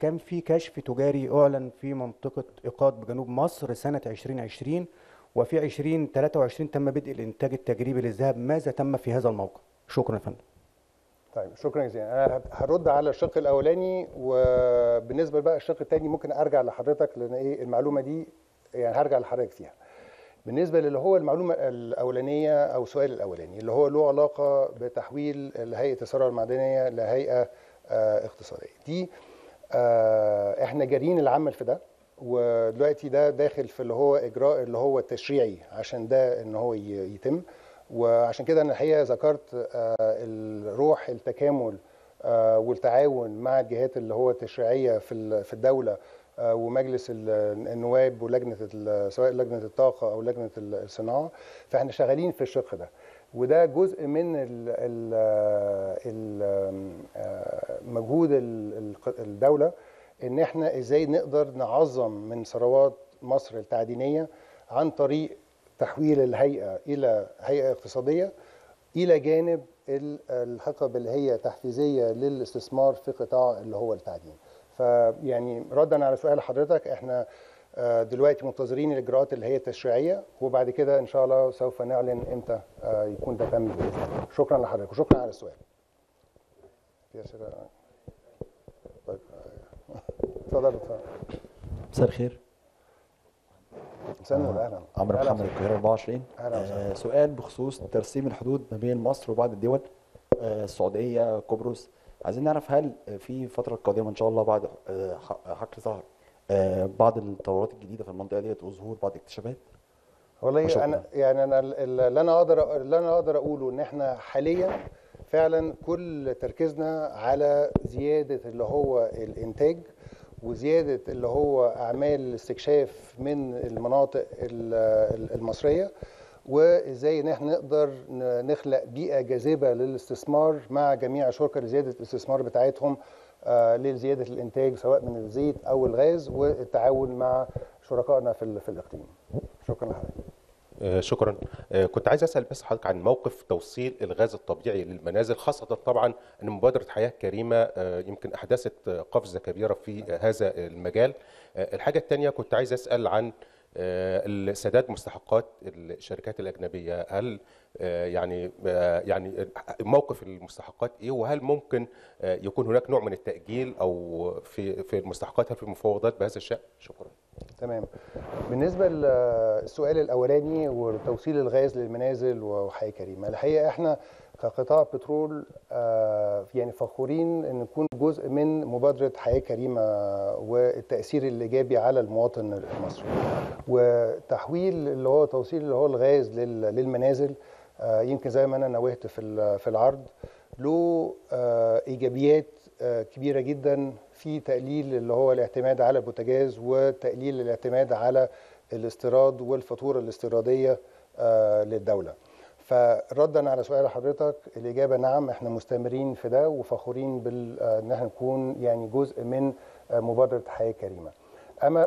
كان في كشف تجاري أعلن في منطقة إيقاد بجنوب مصر سنة 2020، وفي 2023 تم بدء الإنتاج التجريبي للذهب، ماذا تم في هذا الموقع؟ شكرا يا فندم. طيب شكرا جزيلا. انا هرد على الشق الاولاني، وبالنسبه بقى الشق الثاني ممكن ارجع لحضرتك، لان ايه المعلومه دي يعني هرجع لحضرتك فيها. بالنسبة للي هو المعلومة الأولانية أو السؤال الأولاني اللي هو له علاقة بتحويل هيئة الثروة المعدنية لهيئة اقتصادية، دي احنا جاريين العمل في ده، ودلوقتي ده داخل في اللي هو إجراء اللي هو التشريعي عشان ده إن هو يتم. وعشان كده أنا الحقيقة ذكرت الروح التكامل والتعاون مع الجهات اللي هو التشريعية في الدولة ومجلس النواب ولجنة سواء لجنة الطاقة أو لجنة الصناعة، فإحنا شغالين في الشق ده، وده جزء من مجهود الدولة إن إحنا إزاي نقدر نعظم من ثروات مصر التعدينية عن طريق تحويل الهيئة إلى هيئة اقتصادية، إلى جانب الحقب اللي هي تحفيزية للاستثمار في قطاع اللي هو التعدين. فيعني ردا على سؤال حضرتك، احنا دلوقتي منتظرين الإجراءات اللي هي التشريعية، وبعد كده إن شاء الله سوف نعلن إمتى يكون ده تم بإذن الله. شكرا لحضرتك وشكرا على السؤال. طيب اتفضل. مساء الخير. اهلا. عمرو محمد، القاهره 24. سؤال بخصوص ترسيم الحدود ما بين مصر وبعض الدول، السعوديه، قبرص. عايزين نعرف هل في الفتره القادمه ان شاء الله بعد حقل زهر بعض التطورات الجديده في المنطقه ديت وظهور بعض الاكتشافات؟ والله انا اللي انا اقدر اقوله ان احنا حاليا فعلا كل تركيزنا على زياده اللي هو الانتاج وزيادة اللي هو أعمال الاستكشاف من المناطق المصرية، وإزاي إن احنا نقدر نخلق بيئة جاذبة للاستثمار مع جميع شركاء لزيادة الاستثمار بتاعتهم لزيادة الإنتاج سواء من الزيت أو الغاز، والتعاون مع شركائنا في الإقليم. شكرا لحضرتك. شكرا. كنت عايز اسال بس حضرتك عن موقف توصيل الغاز الطبيعي للمنازل، خاصه طبعا ان مبادره حياه كريمه يمكن احدثت قفزه كبيره في هذا المجال. الحاجه الثانيه كنت عايز اسال عن سداد مستحقات الشركات الاجنبيه، هل يعني موقف المستحقات ايه، وهل ممكن يكون هناك نوع من التاجيل او في المستحقات، هل في مفاوضات بهذا الشان؟ شكرا. تمام. بالنسبه للسؤال الاولاني وتوصيل الغاز للمنازل وحياه كريمه، الحقيقه احنا كقطاع بترول يعني فخورين ان نكون جزء من مبادره حياه كريمه والتاثير الايجابي على المواطن المصري، وتحويل اللي هو توصيل اللي هو الغاز للمنازل يمكن زي ما انا نوهت في العرض له ايجابيات كبيره جدا في تقليل اللي هو الاعتماد على البوتاجاز وتقليل الاعتماد على الاستيراد والفاتوره الاستيراديه للدوله. فردا على سؤال حضرتك، الاجابه نعم، احنا مستمرين في ده وفخورين ان احنا نكون يعني جزء من مبادره حياه كريمه. اما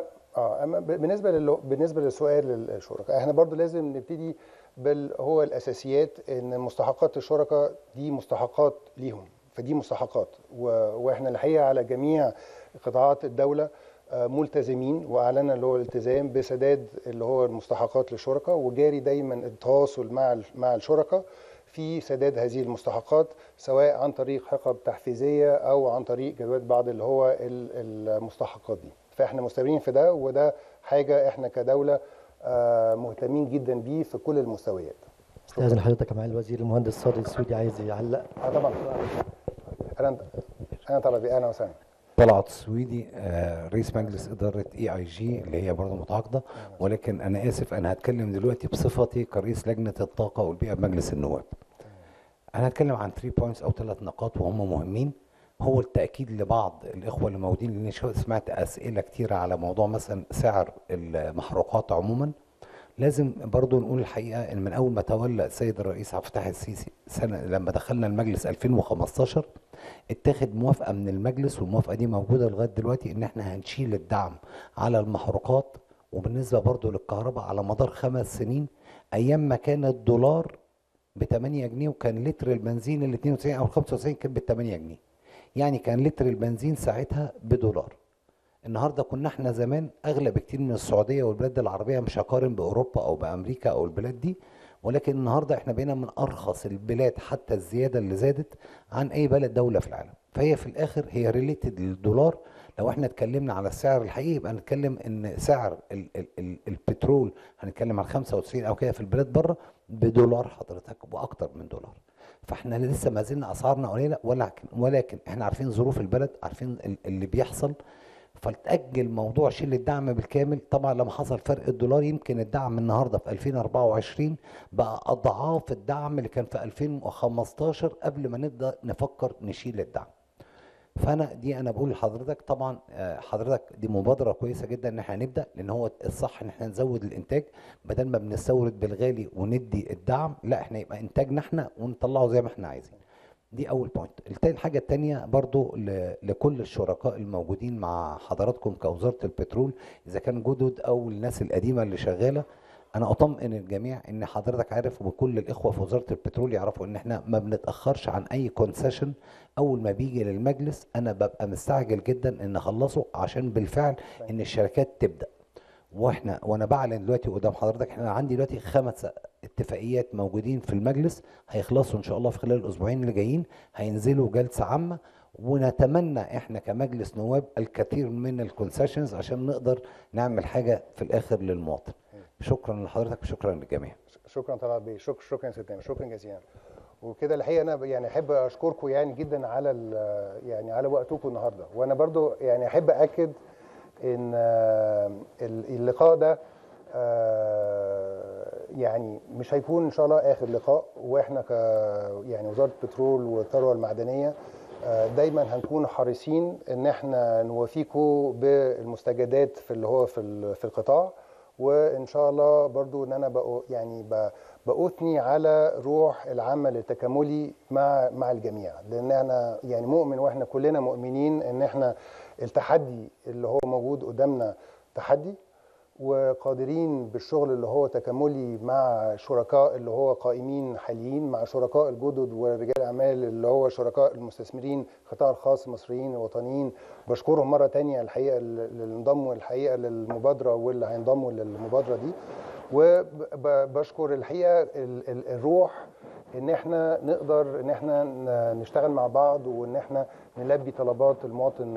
بالنسبه للسؤال الشركاء، احنا برضو لازم نبتدي بل هو الاساسيات، ان مستحقات الشركاء دي مستحقات ليهم، فدي مستحقات واحنا الحقيقه على جميع قطاعات الدوله ملتزمين، واعلن اللي هو الالتزام بسداد اللي هو المستحقات للشركاء، وجاري دايما التواصل مع الشركاء في سداد هذه المستحقات سواء عن طريق حقب تحفيزيه او عن طريق جداول بعض اللي هو المستحقات دي. فاحنا مستمرين في ده، وده حاجه احنا كدوله مهتمين جدا بيه في كل المستويات. استاذن حضرتك مع الوزير المهندس صادق السويدي عايز يعلق. طبعا. انا طلبي اهلا وسهلا. طلعت السويدي رئيس مجلس اداره EIG اللي هي برضه متعاقده، ولكن انا اسف انا هتكلم دلوقتي بصفتي كرئيس لجنه الطاقه والبيئه بمجلس النواب. انا هتكلم عن 3 بوينتس او 3 نقاط وهم مهمين. هو التاكيد لبعض الاخوه اللي موجودين، لان سمعت اسئله كتيره على موضوع مثلا سعر المحروقات عموما. لازم برضو نقول الحقيقه ان من اول ما تولى السيد الرئيس عبد الفتاح السيسي سنه لما دخلنا المجلس 2015 اتخذ موافقه من المجلس، والموافقه دي موجوده لغايه دلوقتي، ان احنا هنشيل الدعم على المحروقات، وبالنسبه برضو للكهرباء على مدار 5 سنين. ايام ما كان الدولار ب 8 جنيه، وكان لتر البنزين ال 92 او ال 95 كان ب 8 جنيه، يعني كان لتر البنزين ساعتها بدولار. النهارده كنا احنا زمان اغلى بكتير من السعوديه والبلاد العربيه، مش هقارن باوروبا او بامريكا او البلاد دي، ولكن النهارده احنا بقينا من ارخص البلاد، حتى الزياده اللي زادت عن اي بلد دوله في العالم. فهي في الاخر هي ريليتد للدولار. لو احنا اتكلمنا على السعر الحقيقي يبقى نتكلم ان سعر البترول هنتكلم على 95 او كده في البلاد بره بدولار حضرتك واكتر من دولار. فاحنا لسه ما زلنا اسعارنا قليله، ولكن احنا عارفين ظروف البلد، عارفين اللي بيحصل، فتأجل موضوع شيل الدعم بالكامل. طبعا لما حصل فرق الدولار يمكن الدعم النهارده في 2024 بقى اضعاف الدعم اللي كان في 2015 قبل ما نبدا نفكر نشيل الدعم. فانا دي انا بقول لحضرتك طبعا حضرتك دي مبادره كويسه جدا ان احنا نبدا، لان هو الصح ان احنا نزود الانتاج بدل ما بنستورد بالغالي وندي الدعم، لا احنا يبقى انتاجنا احنا ونطلعه زي ما احنا عايزين. دي اول بوينت. الحاجه الثانيه برضو لكل الشركاء الموجودين مع حضراتكم كوزاره البترول، اذا كان جدد او الناس القديمه اللي شغاله، انا اطمئن الجميع ان حضرتك عارف وكل الاخوه في وزاره البترول يعرفوا ان احنا ما بنتاخرش عن اي كونسيشن. اول ما بيجي للمجلس انا ببقى مستعجل جدا ان اخلصه عشان بالفعل ان الشركات تبدا. وانا بعلن دلوقتي قدام حضرتك احنا عندي دلوقتي 5 اتفاقيات موجودين في المجلس هيخلصوا ان شاء الله في خلال الاسبوعين اللي جايين، هينزلوا جلسه عامه، ونتمنى احنا كمجلس نواب الكثير من الكونسيشنز عشان نقدر نعمل حاجه في الاخر للمواطن. شكرا لحضرتك وشكرا للجميع. شكرا طلعت بيه، شكرا سيدنا، شكرا جزيلا. وكده الحقيقه انا يعني احب اشكركم يعني جدا على على وقتكم النهارده، وانا برضو يعني احب اكد ان اللقاء ده يعني مش هيكون ان شاء الله اخر لقاء، واحنا ك يعني وزاره البترول والثروه المعدنيه دايما هنكون حريصين ان احنا نوافيكم بالمستجدات في اللي هو في القطاع، وان شاء الله برضو ان انا بأثني على روح العمل التكاملي مع الجميع، لان انا يعني مؤمن واحنا كلنا مؤمنين ان احنا التحدي اللي هو موجود قدامنا تحدي، وقادرين بالشغل اللي هو تكاملي مع شركاء اللي هو قائمين حاليين، مع شركاء الجدد ورجال الاعمال اللي هو شركاء المستثمرين، القطاع الخاص، المصريين الوطنيين. بشكرهم مره ثانيه الحقيقه اللي انضموا الحقيقه للمبادره واللي هينضموا للمبادره دي، وبشكر الحقيقه الروح ان احنا نقدر ان احنا نشتغل مع بعض وان احنا نلبي طلبات المواطن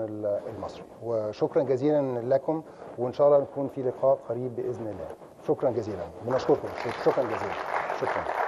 المصري. وشكرا جزيلا لكم، وان شاء الله نكون في لقاء قريب باذن الله. شكرا جزيلا، بنشكركم، شكرا جزيلا، شكرا.